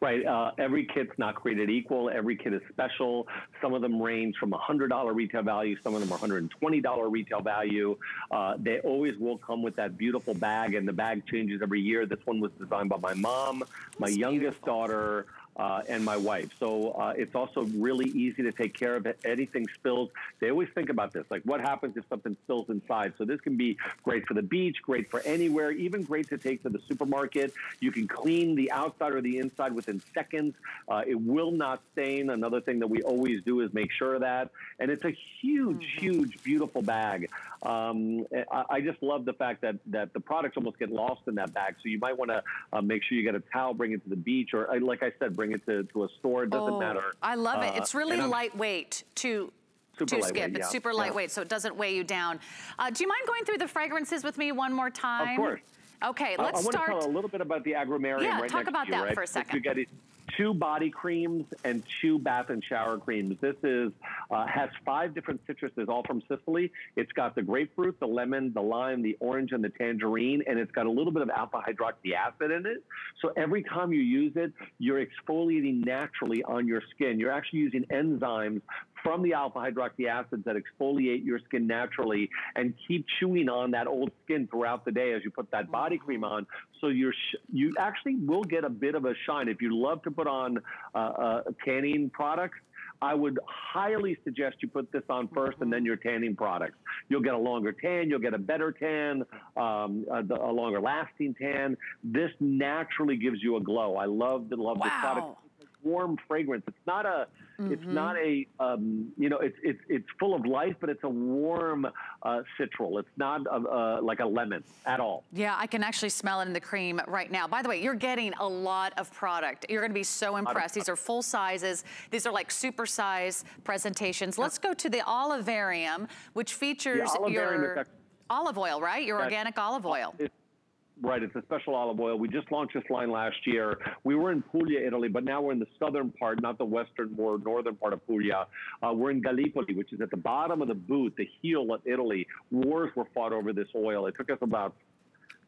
Right, uh, every kit's not created equal. Every kit is special. Some of them range from one hundred dollar retail value. Some of them are one hundred twenty dollar retail value. Uh, they always will come with that beautiful bag, and the bag changes every year. This one was designed by my mom, That's my youngest beautiful. daughter, Uh, and my wife. So uh, it's also really easy to take care of it. Anything spills, they always think about this, like what happens if something spills inside? So this can be great for the beach, great for anywhere, even great to take to the supermarket. You can clean the outside or the inside within seconds. Uh, it will not stain. Another thing that we always do is make sure of that. And it's a huge, mm-hmm. huge, beautiful bag. Um, I, I just love the fact that, that the products almost get lost in that bag. So you might want to uh, make sure you get a towel, bring it to the beach, or like I said, bring it to, to a store. It doesn't oh, matter. I love it. It's really uh, lightweight to, to Skip. Yeah. It's super lightweight, yeah. so it doesn't weigh you down. Uh, do you mind going through the fragrances with me one more time? Of course. Okay, let's I, I start. I want to tell a little bit about the Agrumarium yeah, right talk next about to you, that right? for a second. Two body creams and two bath and shower creams. This is uh, has five different citruses, all from Sicily. It's got the grapefruit, the lemon, the lime, the orange, and the tangerine, and it's got a little bit of alpha hydroxy acid in it. So every time you use it, you're exfoliating naturally on your skin. You're actually using enzymes from the alpha hydroxy acids that exfoliate your skin naturally, and keep chewing on that old skin throughout the day as you put that body cream on. So you're sh you actually will get a bit of a shine. If you love to put on uh, uh, tanning products, I would highly suggest you put this on first and then your tanning products. You'll get a longer tan, you'll get a better tan, um, a, a longer lasting tan. This naturally gives you a glow. I love the love wow. this product. Warm fragrance. It's not a, mm-hmm. it's not a, um, you know, it's it's it's full of life, but it's a warm uh, citral. It's not a, uh, like a lemon at all. Yeah, I can actually smell it in the cream right now. By the way, you're getting a lot of product. You're going to be so impressed. These are full sizes. These are like super size presentations. Let's go to the Olivarium, which features Olivarium your olive oil, right? Your organic olive oil. Right, it's a special olive oil. We just launched this line last year. We were in Puglia, Italy, but now we're in the southern part, not the western, more northern part of Puglia. Uh, we're in Gallipoli, which is at the bottom of the boot, the heel of Italy. Wars were fought over this oil. It took us about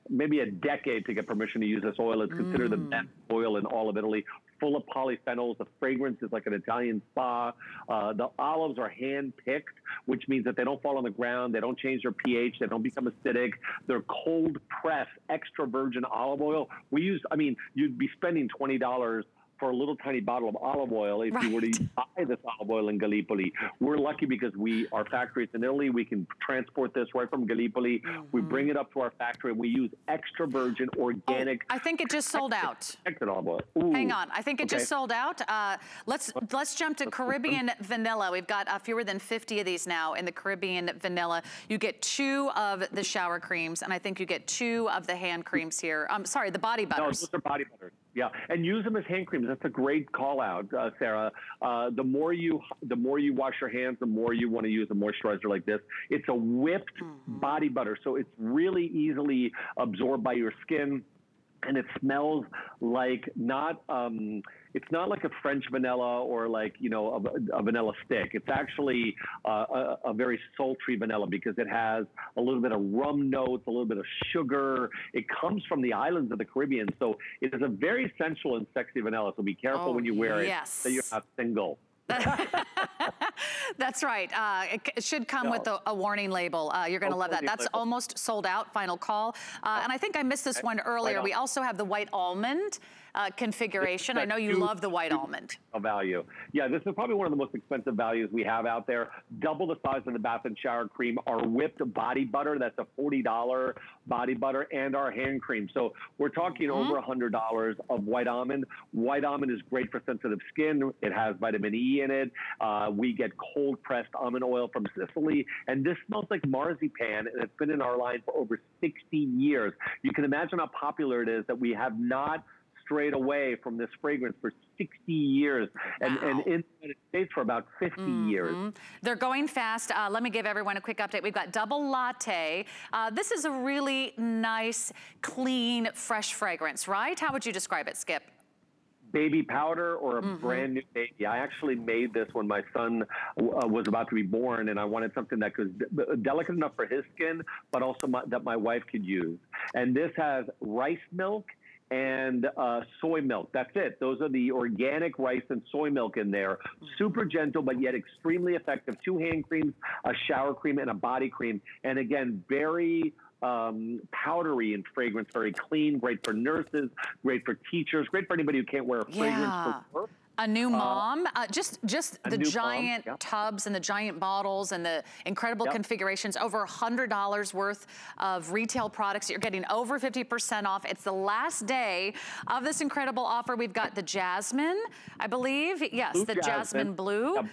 maybe a decade to get permission to use this oil. It's considered mm. the best oil in all of Italy. Full of polyphenols. The fragrance is like an Italian spa. Uh, the olives are hand-picked, which means that they don't fall on the ground. They don't change their pH. They don't become acidic. They're cold-pressed, extra virgin olive oil. We use, I mean, you'd be spending twenty dollars for a little tiny bottle of olive oil if right. you were to buy this olive oil in Gallipoli. We're lucky because we our factory is in Italy. We can transport this right from Gallipoli. Mm-hmm. We bring it up to our factory. We use extra virgin organic. Oh, I think it just sold out. Olive oil. Ooh. Hang on. I think it okay. just sold out. Uh, let's let's jump to Caribbean Vanilla. We've got uh, fewer than fifty of these now in the Caribbean Vanilla. You get two of the shower creams, and I think you get two of the hand creams here. I'm um, sorry, the body butters. No, those are body butters. Yeah, and use them as hand creams. That's a great call out, uh, Sarah. Uh, the more you, the more you wash your hands, the more you want to use a moisturizer like this. It's a whipped mm-hmm. body butter, so it's really easily absorbed by your skin, and it smells like not. Um, It's not like a French vanilla or like, you know, a, a vanilla stick. It's actually uh, a, a very sultry vanilla because it has a little bit of rum notes, a little bit of sugar. It comes from the islands of the Caribbean. So it is a very sensual and sexy vanilla. So be careful oh, when you wear yes. it that you're not single. That's right. Uh, it should come no. with a, a warning label. Uh, you're going to oh, love that. That's label. almost sold out. Final call. Uh, oh. And I think I missed this okay. one earlier. Right we also have the white almond uh, configuration. I know you huge, love the white almond. Value. Yeah, this is probably one of the most expensive values we have out there. Double the size of the bath and shower cream. Our whipped body butter. That's a forty dollar body butter, and our hand cream. So we're talking mm-hmm. over one hundred dollars of white almond. White almond is great for sensitive skin. It has vitamin E in it. Uh, we get cold pressed almond oil from Sicily, and this smells like marzipan, and it's been in our line for over sixty years. You can imagine how popular it is that we have not strayed away from this fragrance for sixty years, and, wow. and in the United States for about fifty years. They're going fast. Uh, let me give everyone a quick update. We've got Double Latte. Uh, this is a really nice, clean, fresh fragrance, right? How would you describe it, Skip? Baby powder or a mm-hmm. brand new baby. I actually made this when my son uh, was about to be born, and I wanted something that was delicate enough for his skin, but also my, that my wife could use. And this has rice milk and uh, soy milk. That's it. Those are the organic rice and soy milk in there. Super gentle, but yet extremely effective. Two hand creams, a shower cream, and a body cream. And again, very um, powdery in fragrance, very clean, great for nurses, great for teachers, great for anybody who can't wear a fragrance yeah. for work. A new mom, uh, uh, just just the giant yeah. tubs and the giant bottles and the incredible yep. configurations, over one hundred dollars worth of retail products. You're getting over fifty percent off. It's the last day of this incredible offer. We've got the Jasmine, I believe. Yes, blue the Jasmine, Jasmine Blue. Yep.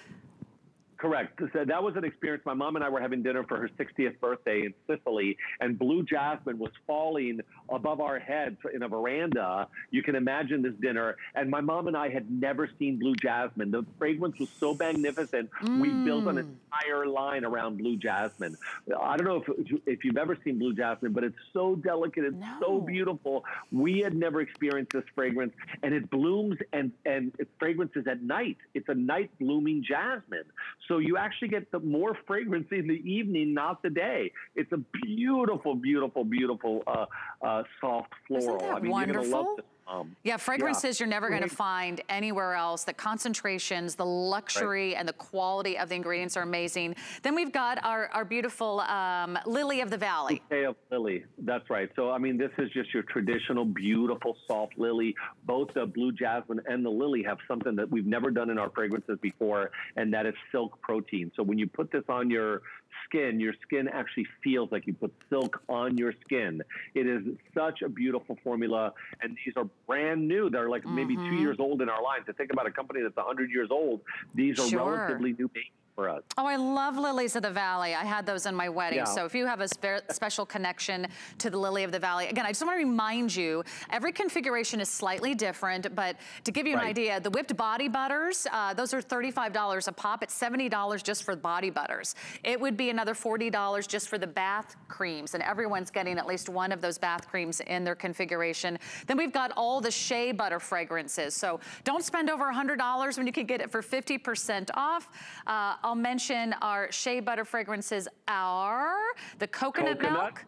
Correct. So that was an experience. My mom and I were having dinner for her sixtieth birthday in Sicily, and blue jasmine was falling above our heads in a veranda. You can imagine this dinner. And my mom and I had never seen blue jasmine. The fragrance was so magnificent. Mm. We built an entire line around blue jasmine. I don't know if, if you've ever seen blue jasmine, but it's so delicate. It's no. so beautiful. We had never experienced this fragrance, and it blooms and, and its fragrance is at night. It's a night blooming jasmine. So you actually get the more fragrance in the evening, not the day. It's a beautiful, beautiful, beautiful uh, uh, soft floral. Isn't that I mean, wonderful? You're gonna love this. Um, yeah, fragrances yeah. you're never going to find anywhere else. The concentrations, the luxury, right. and the quality of the ingredients are amazing. Then we've got our, our beautiful um, Lily of the Valley. Bouquet of Lily, that's right. So, I mean, this is just your traditional, beautiful, soft lily. Both the blue jasmine and the lily have something that we've never done in our fragrances before, and that is silk protein. So when you put this on your skin, your skin actually feels like you put silk on your skin. It is such a beautiful formula, and these are brand new. They're like mm-hmm. maybe two years old in our line. To think about a company that's one hundred years old, these are sure. relatively new babies for us. Oh, I love lilies of the valley. I had those in my wedding. Yeah. So if you have a spe special connection to the lily of the valley, again, I just want to remind you, every configuration is slightly different, but to give you right. an idea, the whipped body butters, uh, those are thirty-five dollars a pop. It's seventy dollars just for body butters. It would be another forty dollars just for the bath creams, and everyone's getting at least one of those bath creams in their configuration. Then we've got all the shea butter fragrances. So don't spend over one hundred dollars when you can get it for fifty percent off. Uh, I'll mention our shea butter fragrances are the coconut, coconut. milk,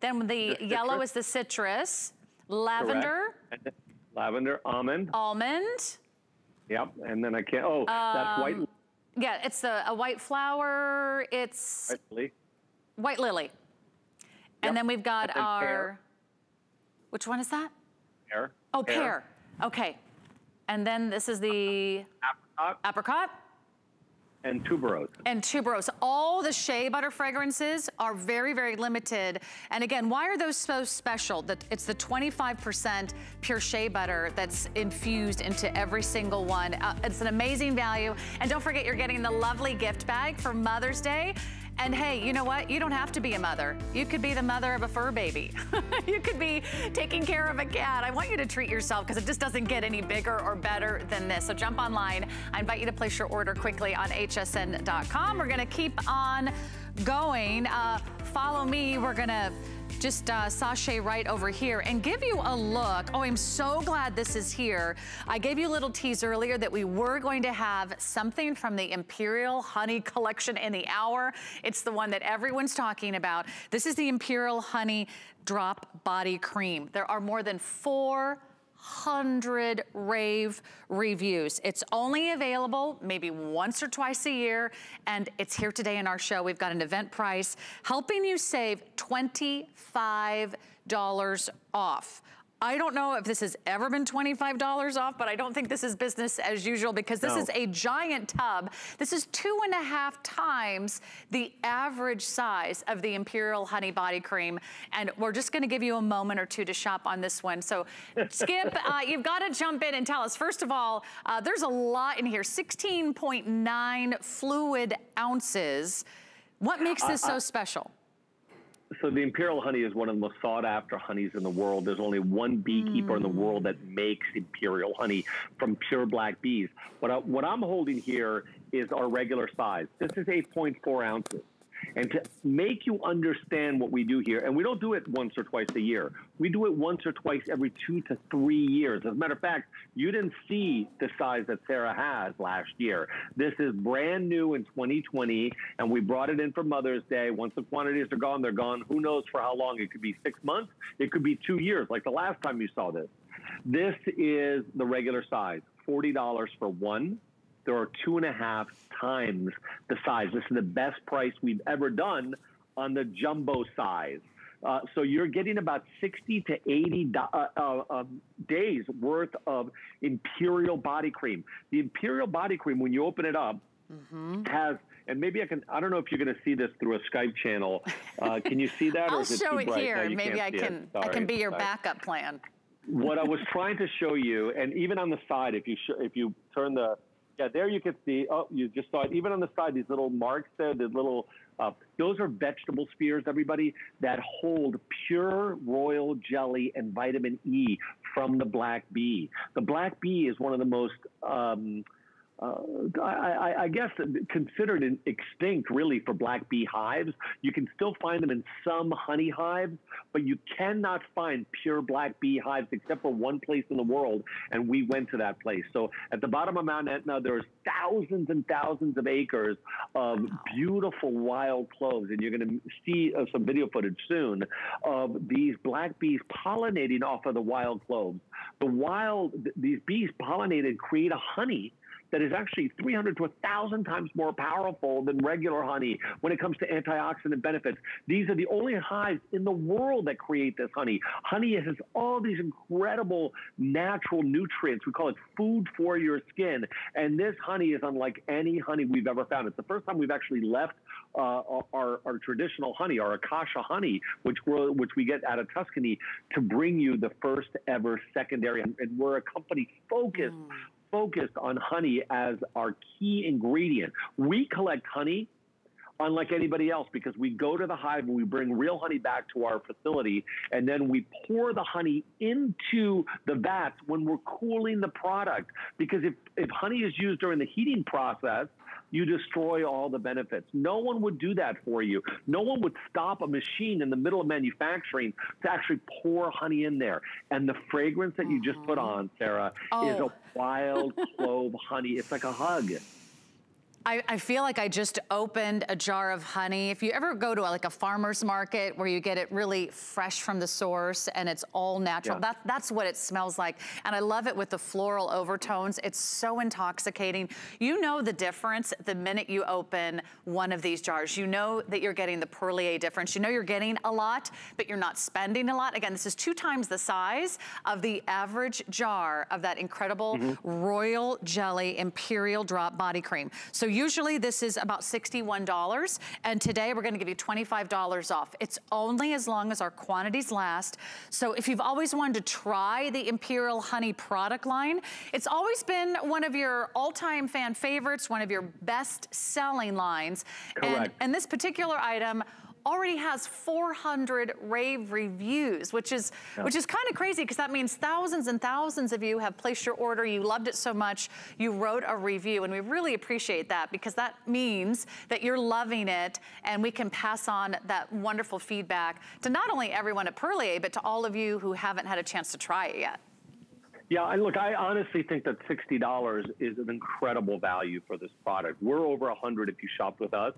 then the, the yellow citrus. is the citrus, lavender. Lavender, almond. Almond. Yep, and then I can't, oh, um, that's white. Yeah, it's a, a white flower, it's white lily. White lily. Yep. And then we've got then our, pear. Which one is that? Pear. Oh, pear. pear, okay. And then this is the apricot. apricot. And tuberose. And tuberose. All the shea butter fragrances are very, very limited. And again, why are those so special? That it's the twenty-five percent pure shea butter that's infused into every single one. Uh, it's an amazing value. And don't forget, you're getting the lovely gift bag for Mother's Day. And hey, you know what? You don't have to be a mother. You could be the mother of a fur baby. You could be taking care of a cat. I want you to treat yourself because it just doesn't get any bigger or better than this. So jump online. I invite you to place your order quickly on H S N dot com. We're going to keep on going. Uh, follow me. We're going to just uh, sashay right over here and give you a look. Oh, I'm so glad this is here. I gave you a little tease earlier that we were going to have something from the Imperial Honey Collection in the hour. It's the one that everyone's talking about. This is the Imperial Honey Drop Body Cream. There are more than four hundred rave reviews. It's only available maybe once or twice a year, and it's here today in our show. We've got an event price helping you save twenty-five dollars off. I don't know if this has ever been twenty-five dollars off, but I don't think this is business as usual because this no. is a giant tub. This is two and a half times the average size of the Imperial Honey Body Cream. And we're just gonna give you a moment or two to shop on this one. So Skip, uh, you've gotta jump in and tell us. First of all, uh, there's a lot in here, sixteen point nine fluid ounces. What makes this uh, so special? So the Imperial Honey is one of the most sought after honeys in the world. There's only one beekeeper mm. in the world that makes Imperial Honey from pure black bees. What, I, what I'm holding here is our regular size. This is eight point four ounces. and to make you understand what we do here. And we don't do it once or twice a year. We do it once or twice every two to three years. As a matter of fact, you didn't see the size that Sarah has last year. This is brand new in twenty twenty, and we brought it in for Mother's Day. Once the quantities are gone, they're gone. Who knows for how long? It could be six months. It could be two years, like the last time you saw this. This is the regular size, forty dollars for one. There are two and a half times the size. This is the best price we've ever done on the jumbo size. Uh, so you're getting about sixty to eighty uh, uh, uh, days worth of Imperial body cream. The Imperial body cream, when you open it up, mm-hmm. has, and maybe I can, I don't know if you're going to see this through a Skype channel. Uh, can you see that? I'll or is show it, too it here. No, maybe I can, I can be your Sorry. backup plan. What I was trying to show you, and even on the side, if you, sh if you turn the, yeah, there you can see, oh, you just saw it. Even on the side, these little marks there, the little, uh, those are vegetable spears, everybody, that hold pure royal jelly and vitamin E from the black bee. The black bee is one of the most, um, uh, I, I guess, considered an extinct, really, for black bee hives. You can still find them in some honey hives, but you cannot find pure black bee hives except for one place in the world, and we went to that place. So at the bottom of Mount Etna, there's thousands and thousands of acres of wow. beautiful wild cloves, and you're going to see uh, some video footage soon of these black bees pollinating off of the wild cloves. The wild, these bees pollinate and create a honey that is actually three hundred to one thousand times more powerful than regular honey when it comes to antioxidant benefits. These are the only hives in the world that create this honey. Honey has all these incredible natural nutrients. We call it food for your skin. And this honey is unlike any honey we've ever found. It's the first time we've actually left Uh, our, our traditional honey, our Akasha honey, which, we're, which we get out of Tuscany, to bring you the first ever secondary. And, and we're a company focused, mm. focused on honey as our key ingredient. We collect honey unlike anybody else because we go to the hive and we bring real honey back to our facility, and then we pour the honey into the vats when we're cooling the product. Because if, if honey is used during the heating process, you destroy all the benefits. No one would do that for you. No one would stop a machine in the middle of manufacturing to actually pour honey in there. And the fragrance that mm-hmm. you just put on, Sarah, oh. is a wild clove honey. It's like a hug. I, I feel like I just opened a jar of honey. If you ever go to a, like a farmer's market where you get it really fresh from the source and it's all natural, yeah. that, that's what it smells like. And I love it with the floral overtones. It's so intoxicating. You know the difference the minute you open one of these jars. You know that you're getting the Perlier difference. You know you're getting a lot, but you're not spending a lot. Again, this is two times the size of the average jar of that incredible mm-hmm. Royal Jelly Imperial Drop Body Cream. So usually this is about sixty-one dollars, and today we're gonna give you twenty-five dollars off. It's only as long as our quantities last. So if you've always wanted to try the Imperial Honey product line, it's always been one of your all-time fan favorites, one of your best-selling lines. Correct. And, and this particular item already has four hundred rave reviews, which is yeah. which is kind of crazy because that means thousands and thousands of you have placed your order. You loved it so much, you wrote a review, and we really appreciate that because that means that you're loving it, and we can pass on that wonderful feedback to not only everyone at Perlier, but to all of you who haven't had a chance to try it yet. Yeah, and look, I honestly think that sixty dollars is an incredible value for this product. We're over one hundred if you shopped with us.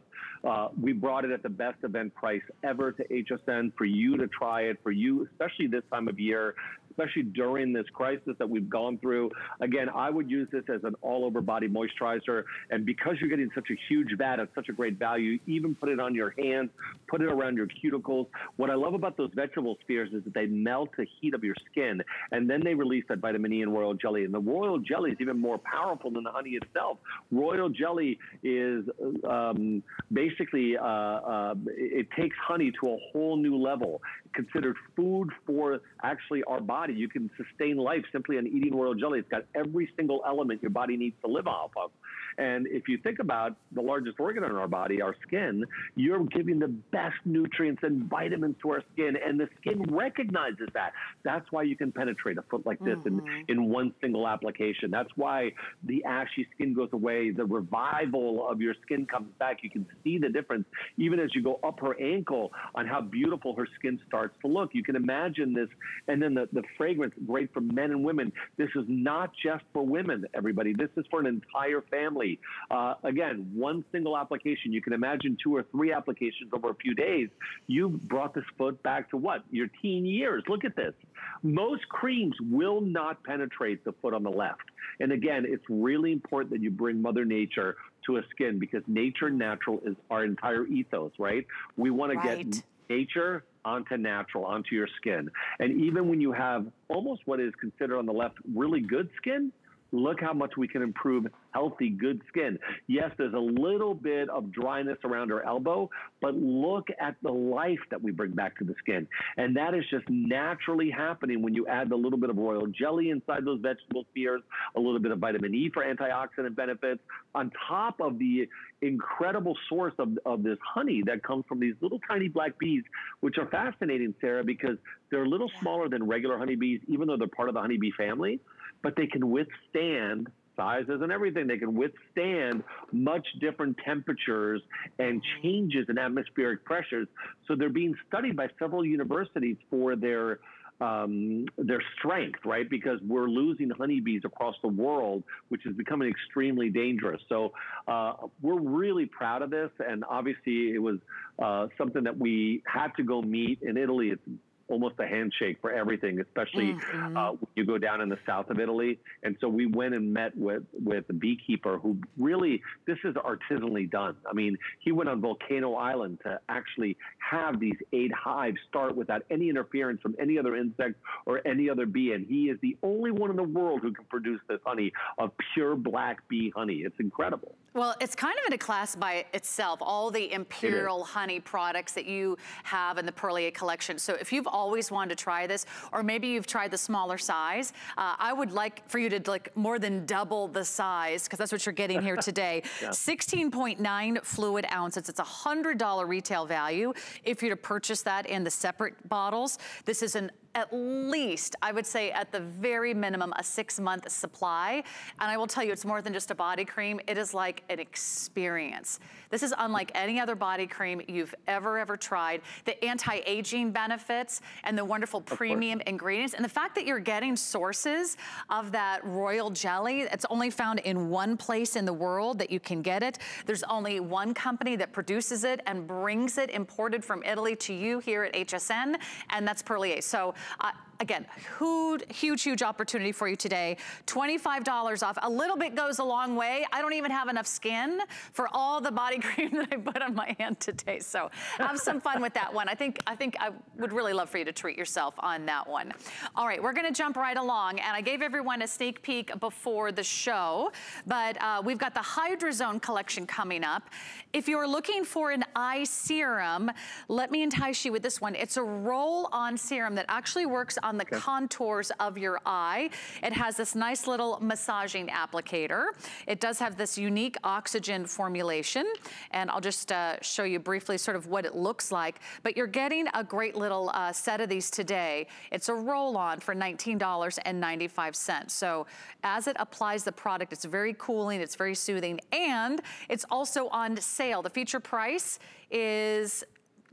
Uh, we brought it at the best event price ever to H S N for you to try it, for you, especially this time of year, especially during this crisis that we've gone through. Again, I would use this as an all-over body moisturizer. And because you're getting such a huge vat at such a great value, even put it on your hands, put it around your cuticles. What I love about those vegetable spheres is that they melt the heat of your skin, and then they release that vitamin E and royal jelly. And the royal jelly is even more powerful than the honey itself. Royal jelly is um, basically, uh, uh, it takes honey to a whole new level, considered food for actually our body. You can sustain life simply on eating royal jelly. It's got every single element your body needs to live off of. And if you think about the largest organ in our body, our skin, you're giving the best nutrients and vitamins to our skin, and the skin recognizes that. That's why you can penetrate a foot like this mm-hmm. in, in one single application. That's why the ashy skin goes away, the revival of your skin comes back. You can see the difference even as you go up her ankle on how beautiful her skin starts to look. You can imagine this, and then the, the fragrance, great for men and women. This is not just for women, everybody. This is for an entire family. Uh, again, one single application. You can imagine two or three applications over a few days. You brought this foot back to what? Your teen years. Look at this. Most creams will not penetrate the foot on the left. And again, it's really important that you bring Mother Nature to a skin, because nature natural is our entire ethos, right? We want right. to get nature onto natural, onto your skin. And even when you have almost what is considered on the left really good skin, look how much we can improve healthy, good skin. Yes, there's a little bit of dryness around her elbow, but look at the life that we bring back to the skin. And that is just naturally happening when you add a little bit of royal jelly inside those vegetable spears, a little bit of vitamin E for antioxidant benefits, on top of the incredible source of, of this honey that comes from these little tiny black bees, which are fascinating, Sarah, because they're a little smaller than regular honeybees, even though they're part of the honeybee family. But they can withstand sizes and everything. They can withstand much different temperatures and changes in atmospheric pressures. So they're being studied by several universities for their um, their strength, right? Because we're losing honeybees across the world, which is becoming extremely dangerous. So uh, we're really proud of this. And obviously it was uh, something that we had to go meet in Italy. It's almost a handshake for everything, especially mm-hmm. uh, when you go down in the south of Italy. And so we went and met with, with a beekeeper who really, this is artisanally done. I mean, he went on Volcano Island to actually have these eight hives start without any interference from any other insect or any other bee. And he is the only one in the world who can produce this honey of pure black bee honey. It's incredible. Well, it's kind of in a class by itself, all the Imperial Honey products that you have in the Perlier collection. So if you've always wanted to try this, or maybe you've tried the smaller size, uh, I would like for you to like more than double the size, because that's what you're getting here today. sixteen point nine yeah. fluid ounces. It's a one hundred dollar retail value if you're to purchase that in the separate bottles. This is an at least, I would say at the very minimum, a six month supply. And I will tell you, it's more than just a body cream. It is like an experience. This is unlike any other body cream you've ever, ever tried. The anti-aging benefits and the wonderful premium ingredients. And the fact that you're getting sources of that royal jelly, it's only found in one place in the world that you can get it. There's only one company that produces it and brings it imported from Italy to you here at H S N, and that's Perlier. So, Uh, again, huge, huge, huge opportunity for you today. twenty-five dollars off. A little bit goes a long way. I don't even have enough skin for all the body cream that I put on my hand today. So have some fun with that one. I think, I think I would really love for you to treat yourself on that one. All right, we're going to jump right along. And I gave everyone a sneak peek before the show. But uh, we've got the HydraZone collection coming up. If you're looking for an eye serum, let me entice you with this one. It's a roll-on serum that actually actually works on the okay. contours of your eye. It has this nice little massaging applicator. It does have this unique oxygen formulation, and I'll just uh, show you briefly sort of what it looks like, but you're getting a great little uh, set of these today. It's a roll-on for nineteen ninety-five. So as it applies the product, it's very cooling, it's very soothing, and it's also on sale. The feature price is,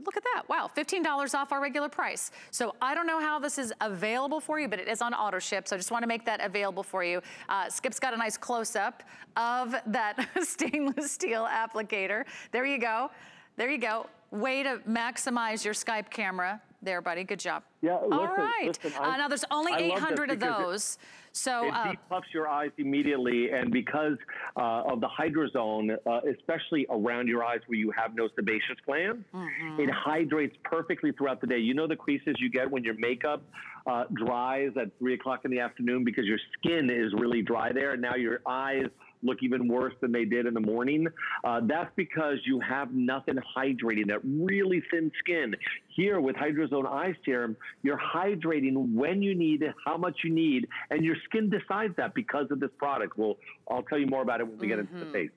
look at that, wow, fifteen dollars off our regular price. So I don't know how this is available for you, but it is on auto ship, so I just wanna make that available for you. Uh, Skip's got a nice close-up of that stainless steel applicator. There you go, there you go. Way to maximize your Skype camera. There, buddy, good job. Yeah, listen, all right, listen, I, uh, now there's only eight hundred of those. So, it uh, depuffs your eyes immediately, and because uh, of the HydraZone, uh, especially around your eyes where you have no sebaceous glands, mm-hmm. it hydrates perfectly throughout the day. You know the creases you get when your makeup uh, dries at three o'clock in the afternoon because your skin is really dry there, and now your eyes look even worse than they did in the morning. Uh, that's because you have nothing hydrating that really thin skin. Here with HydraZone Eye Serum, you're hydrating when you need it, how much you need, and your skin decides that because of this product. Well, I'll tell you more about it when we get into the face.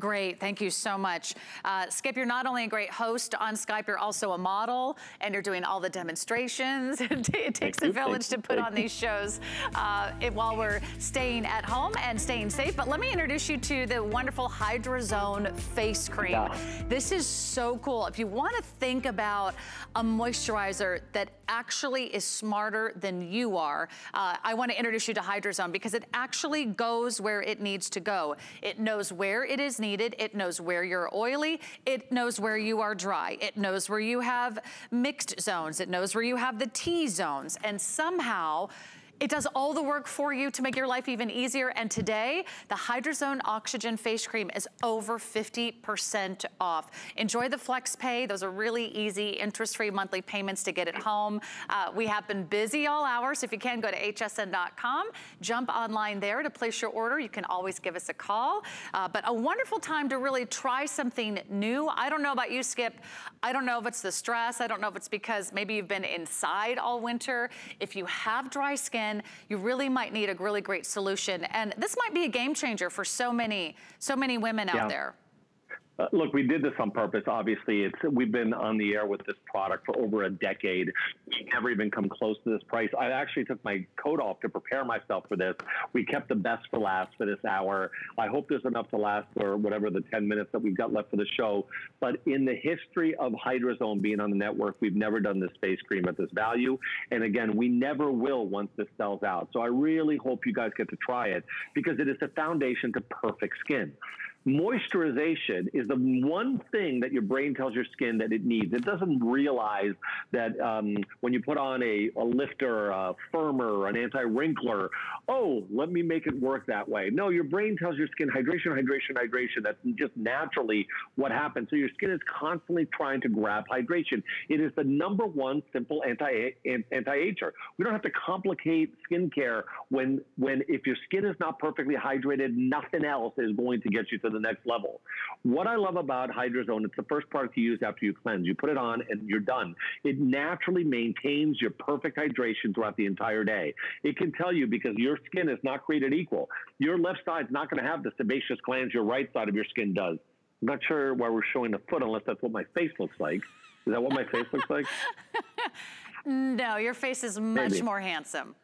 Great, thank you so much. Uh, Skip, you're not only a great host on Skype, you're also a model, and you're doing all the demonstrations. It takes a village to put on these shows uh, it, while we're staying at home and staying safe. But let me introduce you to the wonderful HydraZone Face Cream. Yeah. This is so cool. If you want to think about a moisturizer that actually is smarter than you are, uh, I want to introduce you to HydraZone because it actually goes where it needs to go. It knows where it is needed. It knows where you're oily. It knows where you are dry. It knows where you have mixed zones. It knows where you have the T zones. And somehow it does all the work for you to make your life even easier. And today, the HydraZone Oxygen Face Cream is over fifty percent off. Enjoy the flex pay. Those are really easy interest-free monthly payments to get at home. Uh, we have been busy all hours. If you can, go to H S N dot com. Jump online there to place your order. You can always give us a call. Uh, but a wonderful time to really try something new. I don't know about you, Skip. I don't know if it's the stress. I don't know if it's because maybe you've been inside all winter. If you have dry skin, you really might need a really great solution. And this might be a game changer for so many, so many women yeah. out there. Uh, look, we did this on purpose. Obviously, it's we've been on the air with this product for over a decade. Never even come close to this price. I actually took my coat off to prepare myself for this. We kept the best for last for this hour. I hope there's enough to last for whatever the ten minutes that we've got left for the show. But in the history of HydraZone being on the network, we've never done this face cream at this value. And again, we never will once this sells out. So I really hope you guys get to try it because it is the foundation to perfect skin. Moisturization is the one thing that your brain tells your skin that it needs. It doesn't realize that um, when you put on a, a lifter, a firmer, an anti-wrinkler, oh, let me make it work that way. No, your brain tells your skin hydration, hydration, hydration. That's just naturally what happens. So your skin is constantly trying to grab hydration. It is the number one simple anti, anti-ager. We don't have to complicate skincare when, when if your skin is not perfectly hydrated, nothing else is going to get you to the the next level. What I love about HydraZone, it's the first product you use after you cleanse. You put it on and you're done. It naturally maintains your perfect hydration throughout the entire day. It can tell you because your skin is not created equal. Your left side's not going to have the sebaceous glands your right side of your skin does. I'm not sure why we're showing the foot unless that's what my face looks like. Is that what my face looks like? No, your face is much Maybe. more handsome.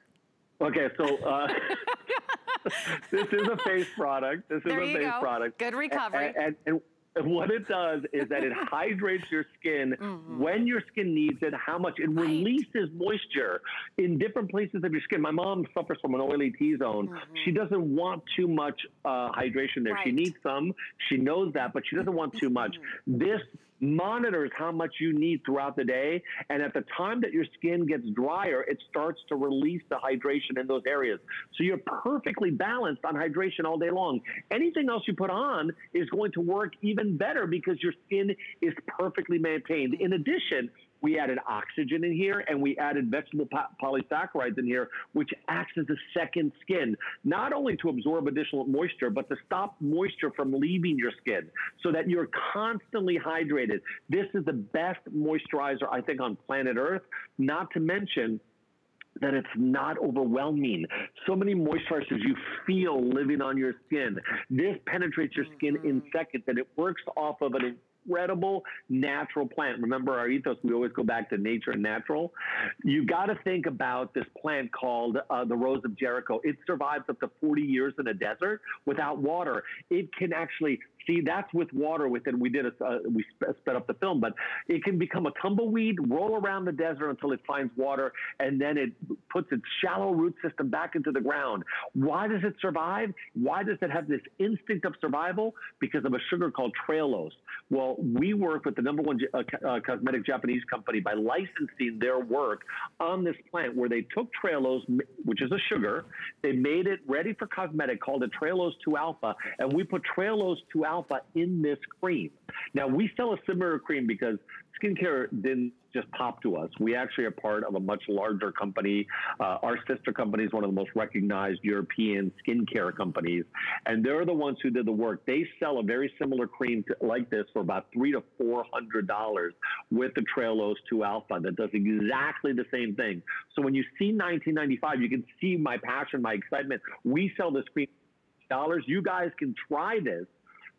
Okay, so uh, this is a face product. This there is a face go. product. Good recovery. And, and, and, and what it does is that it hydrates your skin mm-hmm. when your skin needs it, how much. It right. releases moisture in different places of your skin. My mom suffers from an oily T-zone. Mm-hmm. She doesn't want too much uh, hydration there. Right. She needs some. She knows that, but she doesn't want too much. Mm-hmm. This monitors how much you need throughout the day. And at the time that your skin gets drier, it starts to release the hydration in those areas. So you're perfectly balanced on hydration all day long. Anything else you put on is going to work even better because your skin is perfectly maintained. In addition, we added oxygen in here, and we added vegetable polysaccharides in here, which acts as a second skin, not only to absorb additional moisture, but to stop moisture from leaving your skin so that you're constantly hydrated. This is the best moisturizer, I think, on planet Earth, not to mention that it's not overwhelming. So many moisturizers you feel living on your skin. This penetrates your skin mm-hmm. in seconds, and it works off of an incredible natural plant. Remember our ethos, we always go back to nature and natural. You got to think about this plant called uh, the Rose of Jericho. It survives up to forty years in a desert without water. It can actually see that's with water within. We did a, uh, we sped up the film, but it can become a tumbleweed, roll around the desert until it finds water, and then it puts its shallow root system back into the ground. Why does it survive? Why does it have this instinct of survival? Because of a sugar called trehalose. Well, we work with the number one uh, uh, cosmetic Japanese company by licensing their work on this plant, where they took trehalose, which is a sugar, they made it ready for cosmetic, called it trehalose two alpha, and we put trehalose two alpha in this cream. Now, we sell a similar cream because skincare didn't just pop to us. We actually are part of a much larger company. Uh, our sister company is one of the most recognized European skincare companies, and they're the ones who did the work. They sell a very similar cream to, like this for about three to four hundred dollars with the Trailose two Alpha that does exactly the same thing. So when you see nineteen ninety-five, you can see my passion, my excitement. We sell this cream for dollars. You guys can try this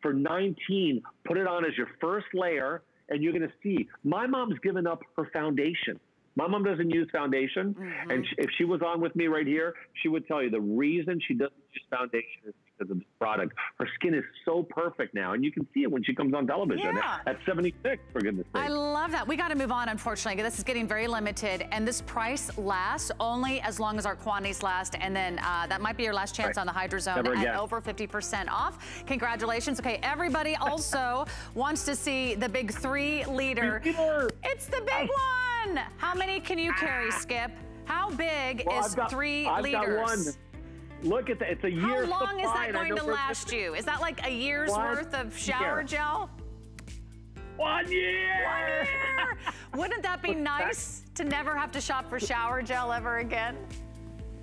for nineteen dollars. Put it on as your first layer, and you're going to see. My mom's given up her foundation. My mom doesn't use foundation, mm-hmm. and she, if she was on with me right here, she would tell you the reason she doesn't use foundation is because of this product. Her skin is so perfect now, and you can see it when she comes on television yeah. at seventy-six, for goodness sake. I love that. We got to move on, unfortunately. This is getting very limited, and this price lasts only as long as our quantities last, and then uh, that might be your last chance right. on the HydraZone at over fifty percent off. Congratulations. Okay, everybody also wants to see the big three-liter. It's the big one. How many can you carry, Skip? How big well, is got, three I've liters? Got one. Look at that. It's a year's supply. How long is that going to last you? Is that like a year's one worth of shower year. gel? One year. One year. Wouldn't that be nice to never have to shop for shower gel ever again?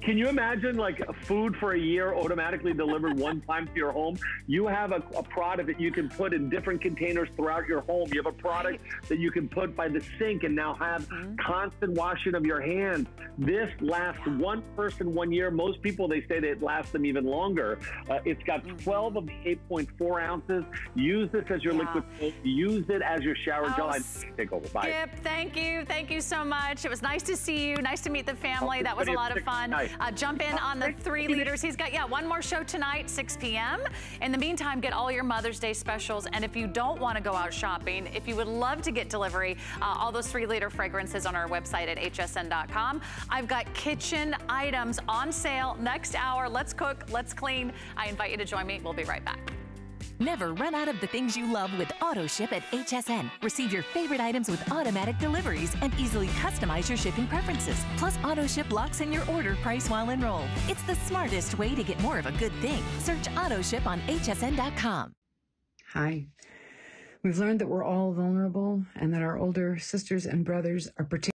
Can you imagine, like, food for a year automatically delivered one time to your home? You have a, a product that you can put in different containers throughout your home. You have a product that you can put by the sink and now have mm-hmm. constant washing of your hands. This lasts one person one year. Most people, they say that it lasts them even longer. Uh, it's got twelve of the eight point four ounces. Use this as your yeah. liquid soap. Use it as your shower gel. Oh, Bye. Skip, thank you. Thank you so much. It was nice to see you. Nice to meet the family. That was a lot of fun. Nice. Uh, jump in on the three liters. He's got, yeah, one more show tonight, six p m In the meantime, get all your Mother's Day specials. And if you don't want to go out shopping, if you would love to get delivery, uh, all those three-liter fragrances on our website at H S N dot com. I've got kitchen items on sale next hour. Let's cook. Let's clean. I invite you to join me. We'll be right back. Never run out of the things you love with AutoShip at H S N. Receive your favorite items with automatic deliveries and easily customize your shipping preferences. Plus, AutoShip locks in your order price while enrolled. It's the smartest way to get more of a good thing. Search AutoShip on H S N dot com. Hi. We've learned that we're all vulnerable and that our older sisters and brothers are particularly